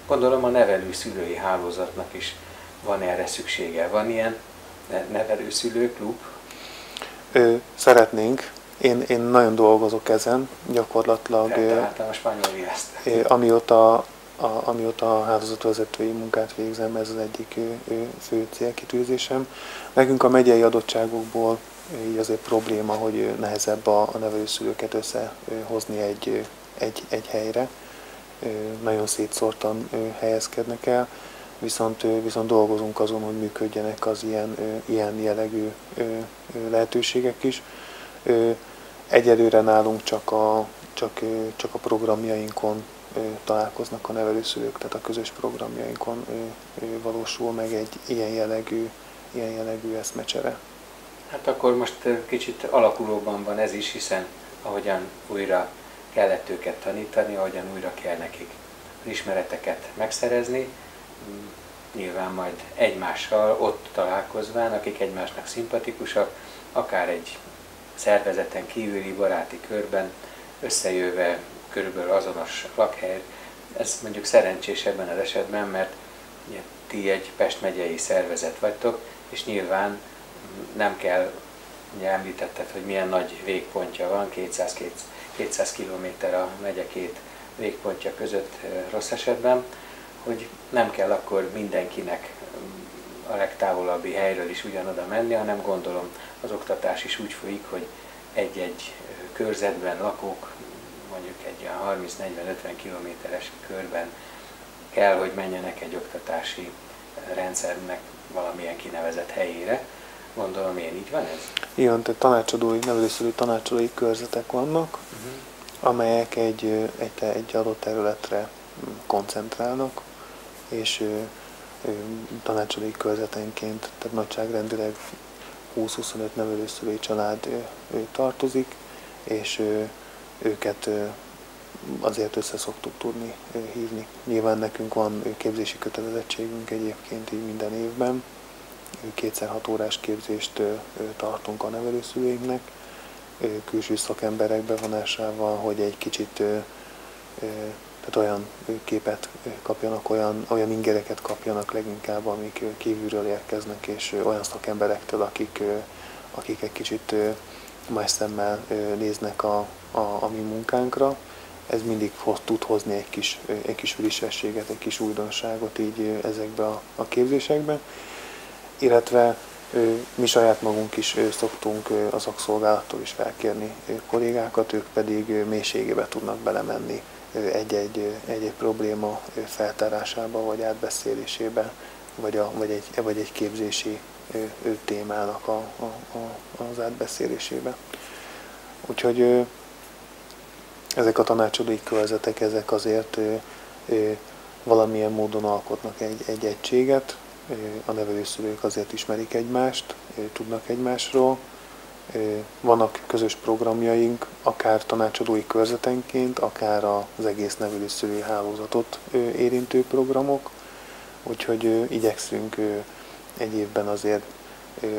Gondolom a nevelőszülői hálózatnak is van erre szüksége. Van ilyen nevelőszülőklub? Szeretnénk. Én, én nagyon dolgozok ezen, gyakorlatilag. Feltehettem a spanyol viaszt. Amióta A, amióta a hálózatvezetői munkát végzem, ez az egyik ő, ő, fő célkitűzésem. Nekünk a megyei adottságokból így azért probléma, hogy nehezebb a, a nevelőszülőket összehozni egy, egy, egy helyre. Nagyon szétszórtan helyezkednek el, viszont, viszont dolgozunk azon, hogy működjenek az ilyen, ilyen jellegű lehetőségek is. Egyelőre nálunk csak a, csak, csak a programjainkon találkoznak a nevelőszülők, tehát a közös programjainkon valósul meg egy ilyen jellegű, ilyen jellegű eszmecsere. Hát akkor most kicsit alakulóban van ez is, hiszen ahogyan újra kellett őket tanítani, ahogyan újra kell nekik ismereteket megszerezni, nyilván majd egymással ott találkozván, akik egymásnak szimpatikusak, akár egy szervezeten kívüli baráti körben összejöve, körülbelül azonos lakhely. Ez mondjuk szerencsés ebben az esetben, mert ugye, ti egy Pest megyei szervezet vagytok, és nyilván nem kell, ugye említetted, hogy milyen nagy végpontja van, kétszáz-kétszáz kilométer a megye két végpontja között rossz esetben, hogy nem kell akkor mindenkinek a legtávolabbi helyről is ugyanoda menni, hanem gondolom az oktatás is úgy folyik, hogy egy-egy körzetben lakók, mondjuk egy harminc-negyven-ötven kilométeres körben kell, hogy menjenek egy oktatási rendszernek valamilyen kinevezett helyére. Gondolom én, így van ez? Igen, tehát tanácsadói, nevelőszülő tanácsadói körzetek vannak, uh-huh. amelyek egy, egy, egy adott területre koncentrálnak, és tanácsadói körzetenként, tehát nagyságrendileg húsz-huszonöt nevelőszülői család tartozik, és őket azért össze szoktuk tudni hívni. Nyilván nekünk van képzési kötelezettségünk egyébként így minden évben. Kétszer hat órás képzést tartunk a nevelőszülőinknek, külső szakemberek bevonásával, hogy egy kicsit tehát olyan képet kapjanak, olyan, olyan ingereket kapjanak leginkább, amik kívülről érkeznek, és olyan szakemberektől, akik, akik egy kicsit más szemmel néznek a, a, a mi munkánkra. Ez mindig hoz, tud hozni egy kis, egy kis frissességet, egy kis újdonságot így ezekbe a, a képzésekbe. Illetve Mi saját magunk is szoktunk a szakszolgálattól is felkérni kollégákat, ők pedig mélységébe tudnak belemenni egy-egy, egy-egy probléma feltárásába, vagy átbeszélésébe, vagy, a, vagy, egy, vagy egy képzési témának a, a, az átbeszélésébe. Úgyhogy ezek a tanácsadói körzetek, ezek azért valamilyen módon alkotnak egy, egy egységet. A nevelőszülők azért ismerik egymást, tudnak egymásról. Vannak közös programjaink, akár tanácsadói körzetenként, akár az egész nevelőszülői hálózatot érintő programok. Úgyhogy igyekszünk egy évben azért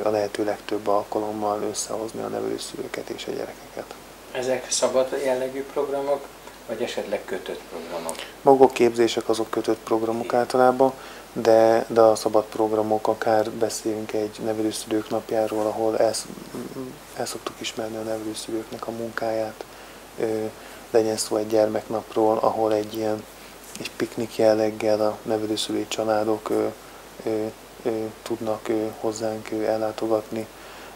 a lehető legtöbb alkalommal összehozni a nevelőszülőket és a gyerekeket. Ezek szabad jellegű programok, vagy esetleg kötött programok? Maguk képzések, azok kötött programok általában, de, de a szabad programok, akár beszélünk egy nevelőszülők napjáról, ahol el, el szoktuk ismerni a nevelőszülőknek a munkáját, legyen szó egy gyermeknapról, ahol egy ilyen egy piknik jelleggel a nevelőszülői családok ö, ö, ö, tudnak ö, hozzánk ö, ellátogatni,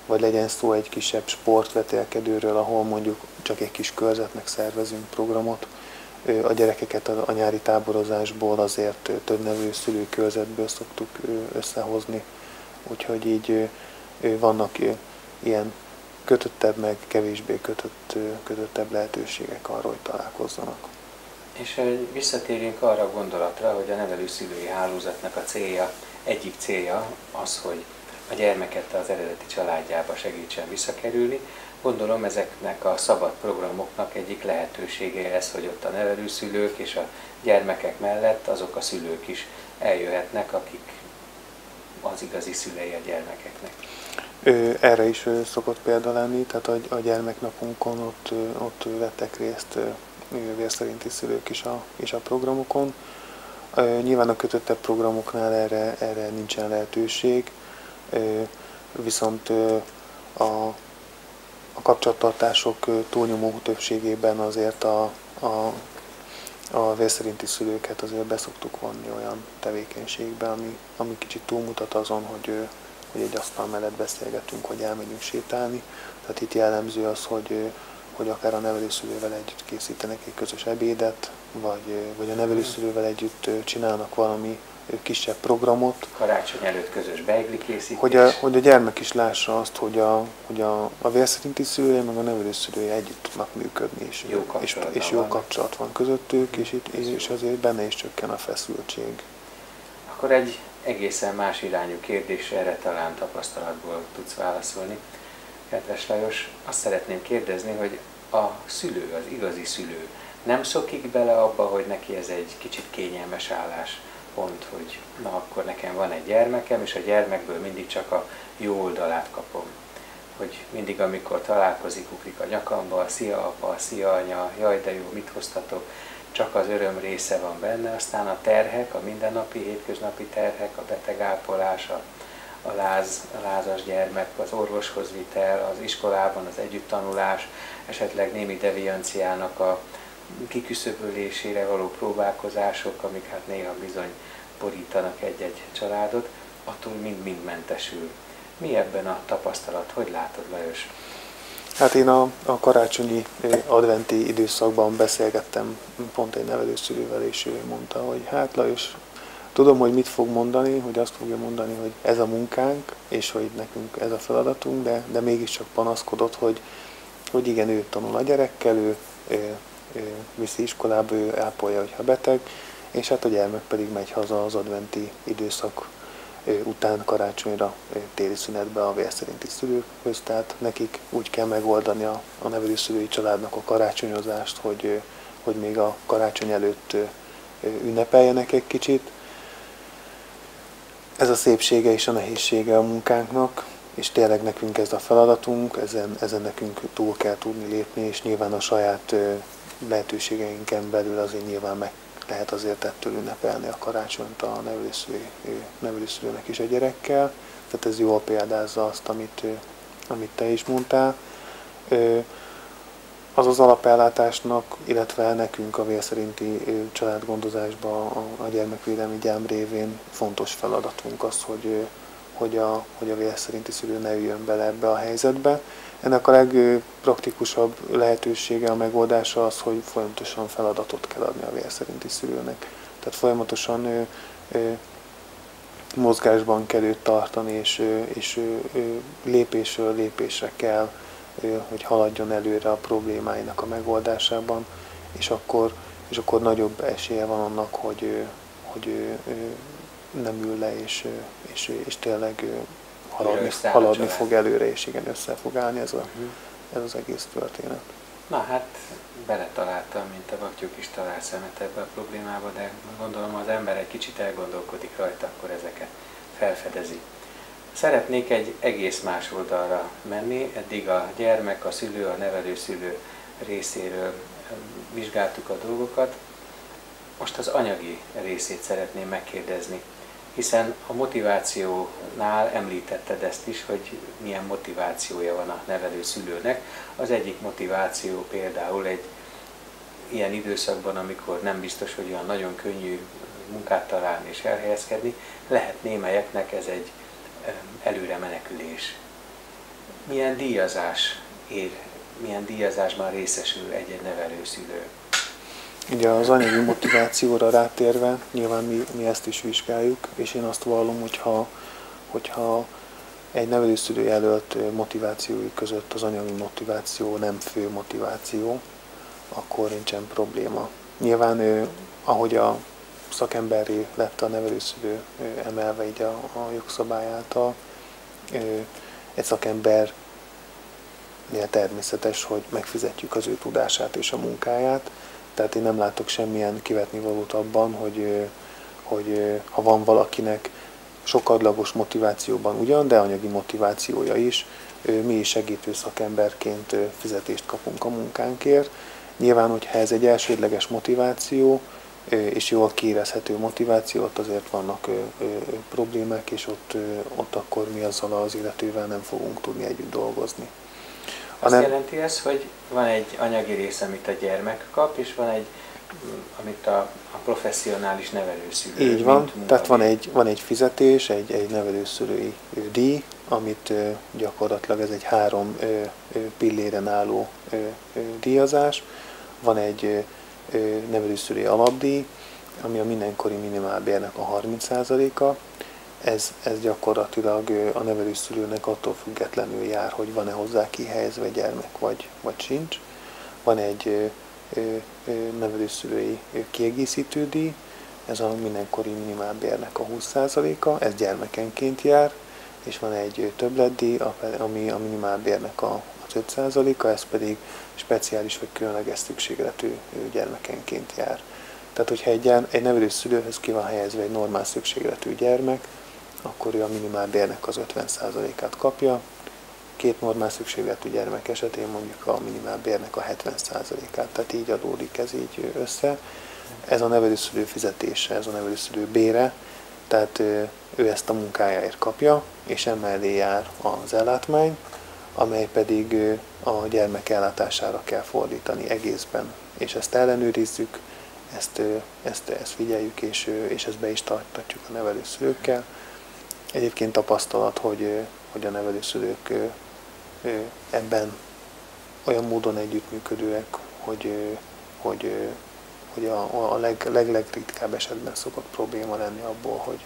vagy legyen szó egy kisebb sportvetélkedőről, ahol mondjuk csak egy kis körzetnek szervezünk programot. A gyerekeket a nyári táborozásból azért több nevelőszülői körzetből szoktuk összehozni, úgyhogy így vannak ilyen kötöttebb, meg kevésbé kötött, kötöttebb lehetőségek arra, hogy találkozzanak. És visszatérjünk arra a gondolatra, hogy a nevelőszülői hálózatnak a célja, egyik célja az, hogy a gyermeket az eredeti családjába segítsen visszakerülni. Gondolom ezeknek a szabad programoknak egyik lehetősége ez, hogy ott a nevelőszülők és a gyermekek mellett azok a szülők is eljöhetnek, akik az igazi szülei a gyermekeknek. Erre is szokott példa lenni, tehát a gyermeknapunkon ott, ott vettek részt vérszerinti szülők is a, is a programokon. Nyilván a kötöttebb programoknál erre, erre nincsen lehetőség, viszont a, a kapcsolattartások túlnyomó többségében azért a, a, a vérszerinti szülőket azért be szoktuk vonni olyan tevékenységbe, ami, ami kicsit túlmutat azon, hogy, hogy egy asztal mellett beszélgetünk, hogy elmegyünk sétálni. Tehát itt jellemző az, hogy hogy akár a nevelőszülővel együtt készítenek egy közös ebédet, vagy, vagy a nevelőszülővel együtt csinálnak valami kisebb programot. Karácsony előtt közös beigli készítés. Hogy a, hogy a gyermek is lássa azt, hogy a, hogy a, a vérszerinti szülői meg a nevelőszülői együtt tudnak működni, és jó, és, és jó kapcsolat van közöttük, és, itt, és azért benne is csökken a feszültség. Akkor egy egészen más irányú kérdés, erre talán tapasztalatból tudsz válaszolni. Kedves Lajos, azt szeretném kérdezni, hogy a szülő, az igazi szülő nem szokik bele abba, hogy neki ez egy kicsit kényelmes álláspont, hogy na akkor nekem van egy gyermekem, és a gyermekből mindig csak a jó oldalát kapom. Hogy mindig, amikor találkozik, ugrik a nyakamba, szia apa, szia anya, jaj de jó, mit hoztatok, csak az öröm része van benne, aztán a terhek, a mindennapi, hétköznapi terhek, a betegápolása, a láz, a lázas gyermek, az orvoshoz vitel, az iskolában az együtttanulás, esetleg némi devianciának a kiküszöbölésére való próbálkozások, amik hát néha bizony borítanak egy-egy családot, attól mind-mind mentesül. Mi ebben a tapasztalat? Hogy látod, Lajos? Hát én a, a karácsonyi adventi időszakban beszélgettem pont egy nevelőszülővel, és ő mondta, hogy hát Lajos, tudom, hogy mit fog mondani, hogy azt fogja mondani, hogy ez a munkánk, és hogy nekünk ez a feladatunk, de, de mégiscsak panaszkodott, hogy, hogy igen, ő tanul a gyerekkel, ő, ő, ő viszi iskolába, ő ápolja, hogyha beteg, és hát a gyermek pedig megy haza az adventi időszak után karácsonyra, téli szünetbe a vérszerinti szülőkhöz, tehát nekik úgy kell megoldani a, a nevelőszülői családnak a karácsonyozást, hogy, hogy még a karácsony előtt ünnepeljenek egy kicsit. Ez a szépsége és a nehézsége a munkánknak, és tényleg nekünk ez a feladatunk, ezen, ezen nekünk túl kell tudni lépni, és nyilván a saját lehetőségeinken belül azért nyilván meg lehet azért ettől ünnepelni a karácsonyt a nevelőszülő, nevelőszülőnek is a gyerekkel. Tehát ez jól példázza azt, amit, amit te is mondtál. Az az alapellátásnak, illetve nekünk a vérszerinti családgondozásban a gyermekvédelmi gyám révén fontos feladatunk az, hogy, hogy a, hogy a vélesszerinti szülő ne üljön bele ebbe a helyzetbe. Ennek a legpraktikusabb lehetősége, a megoldása az, hogy folyamatosan feladatot kell adni a vérszerinti szülőnek. Tehát folyamatosan ő, ő, mozgásban kell őt tartani, és, ő, és ő, ő, lépésről lépésre kell, ő, hogy haladjon előre a problémáinak a megoldásában, és akkor, és akkor nagyobb esélye van annak, hogy ő, hogy ő, ő nem ül le, és, és, és tényleg ő, Haladni, haladni fog előre, és igen, össze fog állni ez, a, uh-huh. ez az egész történet. Na hát, beletaláltam, mint a baktyúk is talál szemet ebbe a problémába, de gondolom, az ember egy kicsit elgondolkodik rajta, akkor ezeket felfedezi. Szeretnék egy egész más oldalra menni, eddig a gyermek, a szülő, a nevelőszülő részéről vizsgáltuk a dolgokat. Most az anyagi részét szeretném megkérdezni. Hiszen a motivációnál említetted ezt is, hogy milyen motivációja van a nevelő szülőnek. Az egyik motiváció például egy ilyen időszakban, amikor nem biztos, hogy olyan nagyon könnyű munkát találni és elhelyezkedni, lehet némelyeknek ez egy előre menekülés. Milyen díjazás ér, milyen díjazásban részesül egy-egy nevelő szülő? Ugye az anyagi motivációra rátérve, nyilván mi, mi ezt is vizsgáljuk, és én azt vallom, hogyha, hogyha egy nevelőszülő jelölt motivációi között az anyagi motiváció nem fő motiváció, akkor nincsen probléma. Nyilván ő, ahogy a szakemberré lett a nevelőszülő, emelve így a, a jogszabály által, ő, egy szakembernél természetes, hogy megfizetjük az ő tudását és a munkáját. Tehát én nem látok semmilyen kivetnivalót abban, hogy, hogy ha van valakinek sokadlagos motivációban ugyan, de anyagi motivációja is, mi is segítő szakemberként fizetést kapunk a munkánkért. Nyilván, hogyha ez egy elsődleges motiváció, és jól kiérezhető motiváció, ott azért vannak problémák, és ott, ott akkor mi azzal az illetővel nem fogunk tudni együtt dolgozni. Azt jelenti ez, hogy van egy anyagi rész, amit a gyermek kap, és van egy, amit a, a professzionális nevelőszülő. Így van, tehát van egy, van egy fizetés, egy, egy nevelőszülői díj, amit gyakorlatilag ez egy három pilléren álló díjazás. Van egy nevelőszülői alapdíj, ami a mindenkori minimálbérnek a harminc százaléka. Ez, ez gyakorlatilag a nevelőszülőnek attól függetlenül jár, hogy van-e hozzá kihelyezve gyermek, vagy, vagy sincs. Van egy nevelőszülői kiegészítő díj, ez a mindenkori minimálbérnek a húsz százaléka, ez gyermekenként jár, és van egy többletdíj, ami a minimálbérnek az öt százaléka, ez pedig speciális vagy különleges szükségletű gyermekenként jár. Tehát, hogyha egy, egy nevelőszülőhöz ki van helyezve egy normál szükségletű gyermek, akkor ő a minimálbérnek az ötven százalékát kapja. Két normál szükségletű gyermek esetén mondjuk a minimálbérnek a hetven százalékát, tehát így adódik ez így össze. Ez a nevelőszülő fizetése, ez a nevelőszülő bére, tehát ő ezt a munkájáért kapja, és emellé jár az ellátmány, amely pedig a gyermek ellátására kell fordítani egészben, és ezt ellenőrizzük, ezt, ezt, ezt figyeljük, és, és ezt be is tartatjuk a nevelőszülőkkel. Egyébként tapasztalat, hogy, hogy a nevelőszülők ebben olyan módon együttműködőek, hogy, hogy, hogy a, a leg, leg, legritkább esetben szokott probléma lenni abból, hogy,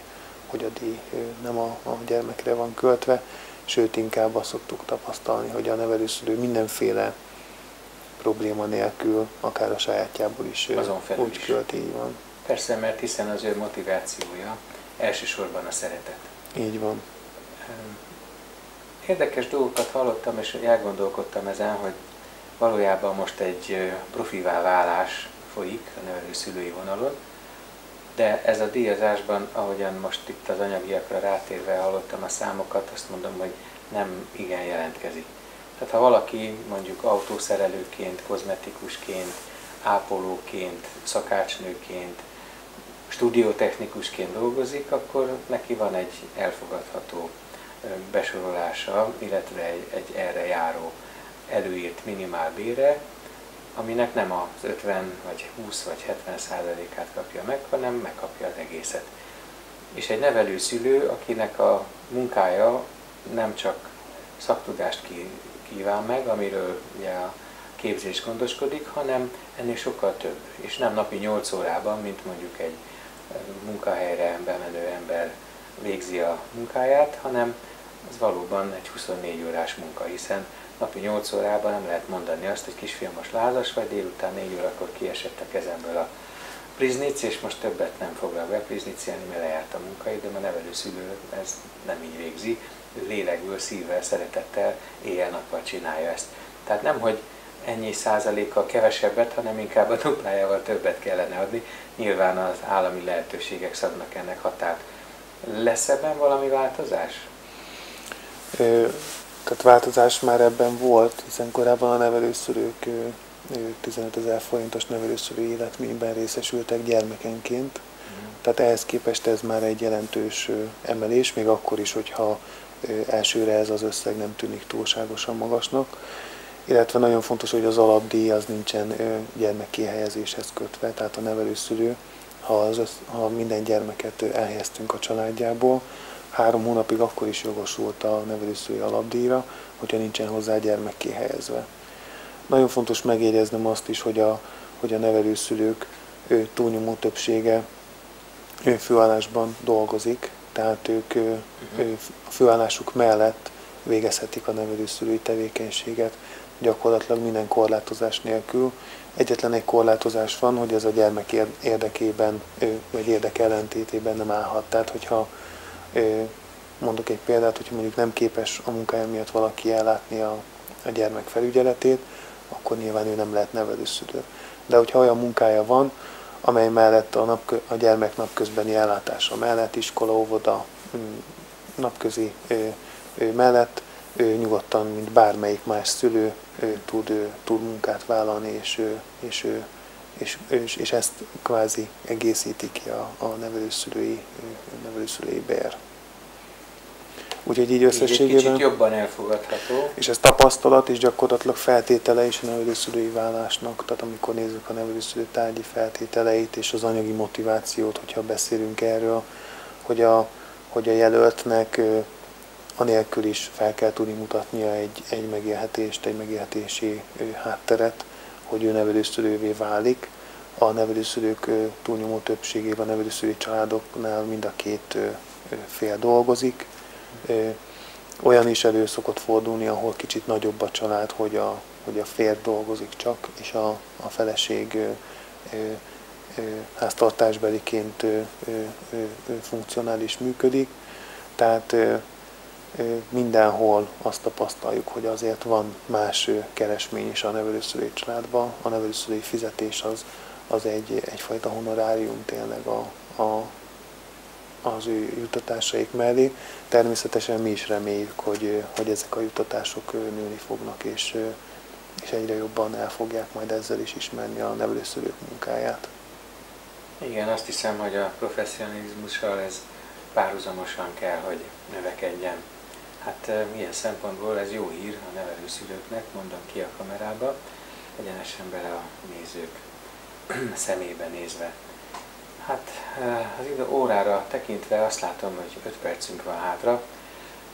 hogy a díj nem a, a gyermekre van költve, sőt inkább azt szoktuk tapasztalni, hogy a nevelőszülő mindenféle probléma nélkül, akár a sajátjából is úgy költ, így van. Persze, mert hiszen az ő motivációja elsősorban a szeretet. Így van. Érdekes dolgokat hallottam, és elgondolkodtam ezen, hogy valójában most egy profivá válás folyik a nevelőszülői vonalon, de ez a díjazásban, ahogyan most itt az anyagiakra rátérve hallottam a számokat, azt mondom, hogy nem igen jelentkezik. Tehát ha valaki mondjuk autószerelőként, kozmetikusként, ápolóként, szakácsnőként, stúdiótechnikusként dolgozik, akkor neki van egy elfogadható besorolása, illetve egy, egy erre járó előírt minimálbére, aminek nem az ötven, vagy húsz, vagy hetven százalékát kapja meg, hanem megkapja az egészet. és egy nevelőszülő, akinek a munkája nem csak szaktudást kíván meg, amiről ugye a képzés gondoskodik, hanem ennél sokkal több, és nem napi nyolc órában, mint mondjuk egy munkahelyre bemenő ember végzi a munkáját, hanem ez valóban egy huszonnégy órás munka, hiszen napi nyolc órában nem lehet mondani azt, hogy kisfiam most lázas vagy, délután négy órakor kiesett a kezemből a priznic, és most többet nem foglak bepriznicelni, mert lejárt a munkaidőm, a nevelőszülő ez nem így végzi, ő lélekből, szívvel, szeretettel, éjjel-nappal csinálja ezt. Tehát nem, hogy ennyi százalékkal kevesebbet, hanem inkább a duplájával többet kellene adni. Nyilván az állami lehetőségek szabnak ennek határt. Lesz ebben valami változás? Ö, tehát változás már ebben volt, hiszen korábban a nevelőszülők tizenötezer forintos nevelőszülői életményben részesültek gyermekenként. Mm. Tehát ehhez képest ez már egy jelentős emelés, még akkor is, hogyha elsőre ez az összeg nem tűnik túlságosan magasnak. Illetve nagyon fontos, hogy az alapdíj az nincsen gyermekkihelyezéshez kötve, tehát a nevelőszülő, ha, az össz, ha minden gyermeket elhelyeztünk a családjából, három hónapig akkor is jogosult a nevelőszülői alapdíjra, hogyha nincsen hozzá gyermekkihelyezve. Nagyon fontos megjegyeznem azt is, hogy a, hogy a nevelőszülők ő, túlnyomó többsége ő főállásban dolgozik, tehát ők ő, ő, a főállásuk mellett végezhetik a nevelőszülői tevékenységet gyakorlatilag minden korlátozás nélkül. Egyetlen egy korlátozás van, hogy ez a gyermek érdekében, vagy érdek ellentétében nem állhat. Tehát, hogyha mondok egy példát, hogyha mondjuk nem képes a munkája miatt valaki ellátni a, a gyermek felügyeletét, akkor nyilván ő nem lehet nevelőszülő. De hogyha olyan munkája van, amely mellett a, nap, a gyermek napközbeni ellátása mellett, iskola, óvoda, napközi ő mellett ő nyugodtan, mint bármelyik más szülő ő tud, ő, tud munkát vállalni, és, ő, és, ő, és, és, és ezt kvázi egészíti ki a, a nevelőszülői, nevelőszülői bér. Úgyhogy így összességében... Így egy kicsit jobban elfogadható. És ez tapasztalat, és gyakorlatilag feltétele is a nevelőszülői válásnak. Tehát amikor nézzük a nevelőszülő tárgyi feltételeit és az anyagi motivációt, hogyha beszélünk erről, hogy a, hogy a jelöltnek... anélkül is fel kell tudni mutatnia egy, egy megélhetést, egy megélhetési hátteret, hogy ő nevelőszülővé válik. A nevelőszülők túlnyomó többségében a nevelőszülői családoknál mind a két fél dolgozik. Olyan is elő szokott fordulni, ahol kicsit nagyobb a család, hogy a, hogy a férj dolgozik csak, és a, a feleség háztartásbeliként funkcionális működik. Tehát mindenhol azt tapasztaljuk, hogy azért van más keresmény is a nevelőszülői családban. A nevelőszülői fizetés az, az egy, egyfajta honorárium tényleg a, a, az ő juttatásaik mellé. Természetesen mi is reméljük, hogy, hogy ezek a juttatások nőni fognak, és, és egyre jobban el fogják majd ezzel is ismerni a nevelőszülők munkáját. Igen, azt hiszem, hogy a professzionalizmussal ez párhuzamosan kell, hogy növekedjen. Hát milyen szempontból ez jó hír a nevelőszülőknek, mondom ki a kamerába, egyenesen bele a nézők szemébe nézve. Hát az idő órára tekintve azt látom, hogy öt percünk van hátra.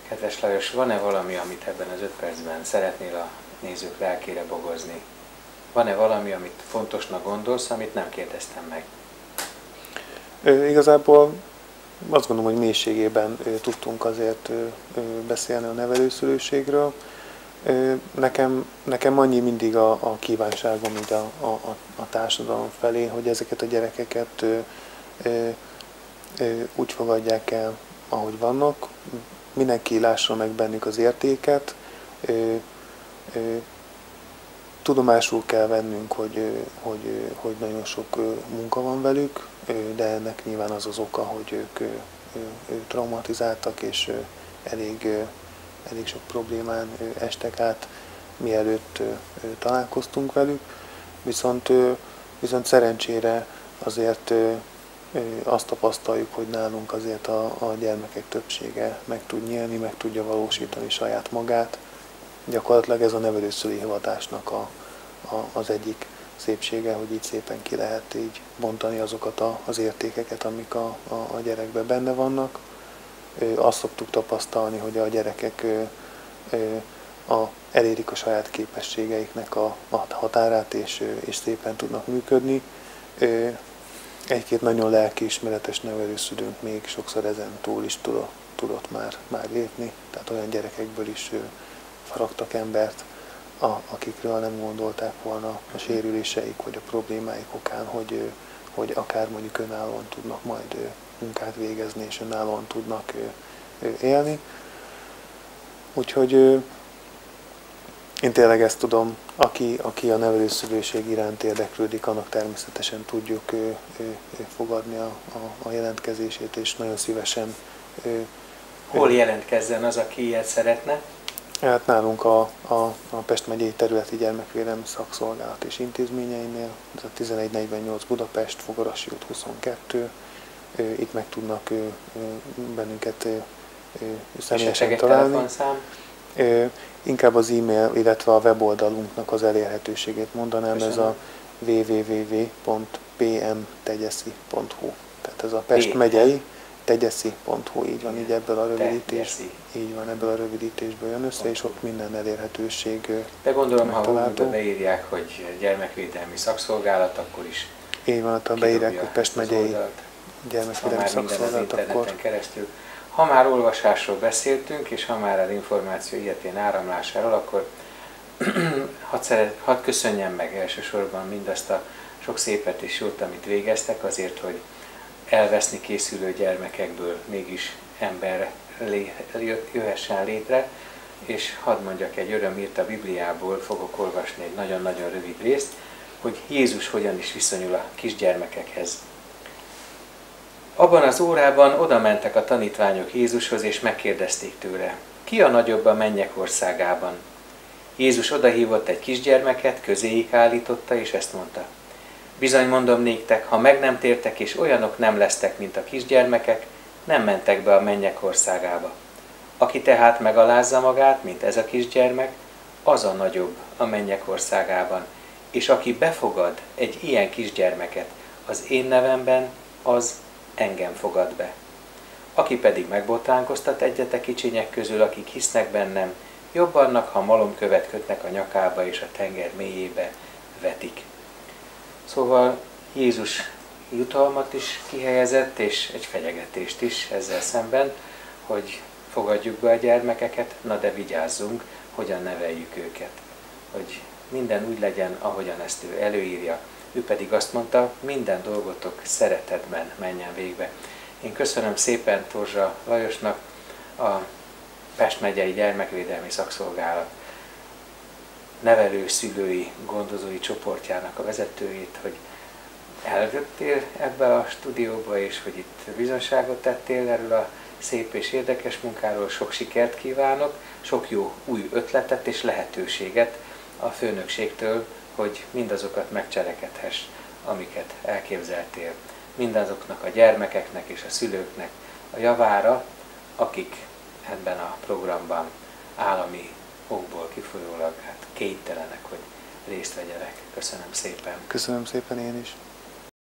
Kedves Lajos, van-e valami, amit ebben az öt percben szeretnél a nézők lelkére bogozni? Van-e valami, amit fontosnak gondolsz, amit nem kérdeztem meg? Ő, igazából azt gondolom, hogy mélységében tudtunk azért beszélni a nevelőszülőségről. Nekem, nekem annyi mindig a, a kívánságom így a, a, a társadalom felé, hogy ezeket a gyerekeket úgy fogadják el, ahogy vannak. Mindenki lássa meg bennük az értéket. Tudomásul kell vennünk, hogy, hogy, hogy nagyon sok munka van velük, de ennek nyilván az az oka, hogy ők ő, ő, traumatizáltak, és elég, elég sok problémán estek át, mielőtt ő, találkoztunk velük. Viszont, viszont szerencsére azért azt tapasztaljuk, hogy nálunk azért a, a gyermekek többsége meg tud nyílni, meg tudja valósítani saját magát. Gyakorlatilag ez a nevelőszülői hivatásnak a, a, az egyik szépsége, hogy így szépen ki lehet így bontani azokat a, az értékeket, amik a, a, a gyerekben benne vannak. Azt szoktuk tapasztalni, hogy a gyerekek a, elérik a saját képességeiknek a, a határát, és, és szépen tudnak működni. Egy-két nagyon lelkiismeretes nevelőszülőnk még sokszor ezen túl is tudott már, már lépni, tehát olyan gyerekekből is faragtak embert, a, akikről nem gondolták volna a sérüléseik vagy a problémáik okán, hogy, hogy akár mondjuk önállóan tudnak majd munkát végezni, és önállóan tudnak élni. Úgyhogy én tényleg ezt tudom, aki, aki a nevelőszülőség iránt érdeklődik, annak természetesen tudjuk ő, ő, ő fogadni a, a, a jelentkezését, és nagyon szívesen... Ő, Hol ő, jelentkezzen az, aki ilyet szeretne? Hát nálunk a, a, a Pest Megyei Területi Gyermekvédelmi Szakszolgálat és intézményeinél, ez a ezerszáznegyvennyolc Budapest, Fogarasi út huszonkettő, ő, itt meg tudnak ő, bennünket ő, személyesen találni. Inkább az e-mail, illetve a weboldalunknak az elérhetőségét mondanám, köszönöm. Ez a w w w pont p m tegeszi pont h u. Tehát ez a Pest megyei tegeszi pont h u, így van, így ebből a rövidítés, így van, ebből a rövidítésből jön össze, és ott minden elérhetőség. De gondolom, megtalálható. Ha úgy beírják, hogy gyermekvédelmi szakszolgálat, akkor is. Így van, ha beírják, hogy Pest megyei gyermekvédelmi szakszolgálat, akkor. Keresztül. Ha már olvasásról beszéltünk, és ha már az információ ilyetén áramlásáról, akkor hadd, szeret, hadd köszönjem meg elsősorban mindazt a sok szépet és jót, amit végeztek, azért, hogy elveszni készülő gyermekekből mégis ember lé, jöhessen létre, és hadd mondjak egy örömhírt, a Bibliából fogok olvasni egy nagyon-nagyon rövid részt, hogy Jézus hogyan is viszonyul a kisgyermekekhez. Abban az órában oda mentek a tanítványok Jézushoz, és megkérdezték tőle, ki a nagyobb a mennyek országában? Jézus odahívott egy kisgyermeket, közéjük állította, és ezt mondta, bizony mondom néktek, ha meg nem tértek, és olyanok nem lesztek, mint a kisgyermekek, nem mentek be a mennyek országába. Aki tehát megalázza magát, mint ez a kisgyermek, az a nagyobb a mennyek országában, és aki befogad egy ilyen kisgyermeket az én nevemben, az engem fogad be. Aki pedig megbotánkoztat egyet a kicsinyek közül, akik hisznek bennem, jobb annak, ha malomkövet kötnek a nyakába és a tenger mélyébe vetik. Szóval Jézus jutalmat is kihelyezett, és egy fenyegetést is ezzel szemben, hogy fogadjuk be a gyermekeket, na de vigyázzunk, hogyan neveljük őket. Hogy minden úgy legyen, ahogyan ezt ő előírja. Ő pedig azt mondta, minden dolgotok szeretetben menjen végbe. Én köszönöm szépen Torzsa Lajosnak, a Pest megyei Gyermekvédelmi Szakszolgálat nevelő, szülői, gondozói csoportjának a vezetőjét, hogy eljöttél ebbe a stúdióba, és hogy itt bizonyságot tettél erről a szép és érdekes munkáról. Sok sikert kívánok, sok jó új ötletet és lehetőséget a főnökségtől, hogy mindazokat megcselekedhess, amiket elképzeltél. Mindazoknak a gyermekeknek és a szülőknek a javára, akik ebben a programban állami okból kifolyólag hát kénytelenek, hogy részt vegyenek. Köszönöm szépen. Köszönöm szépen én is.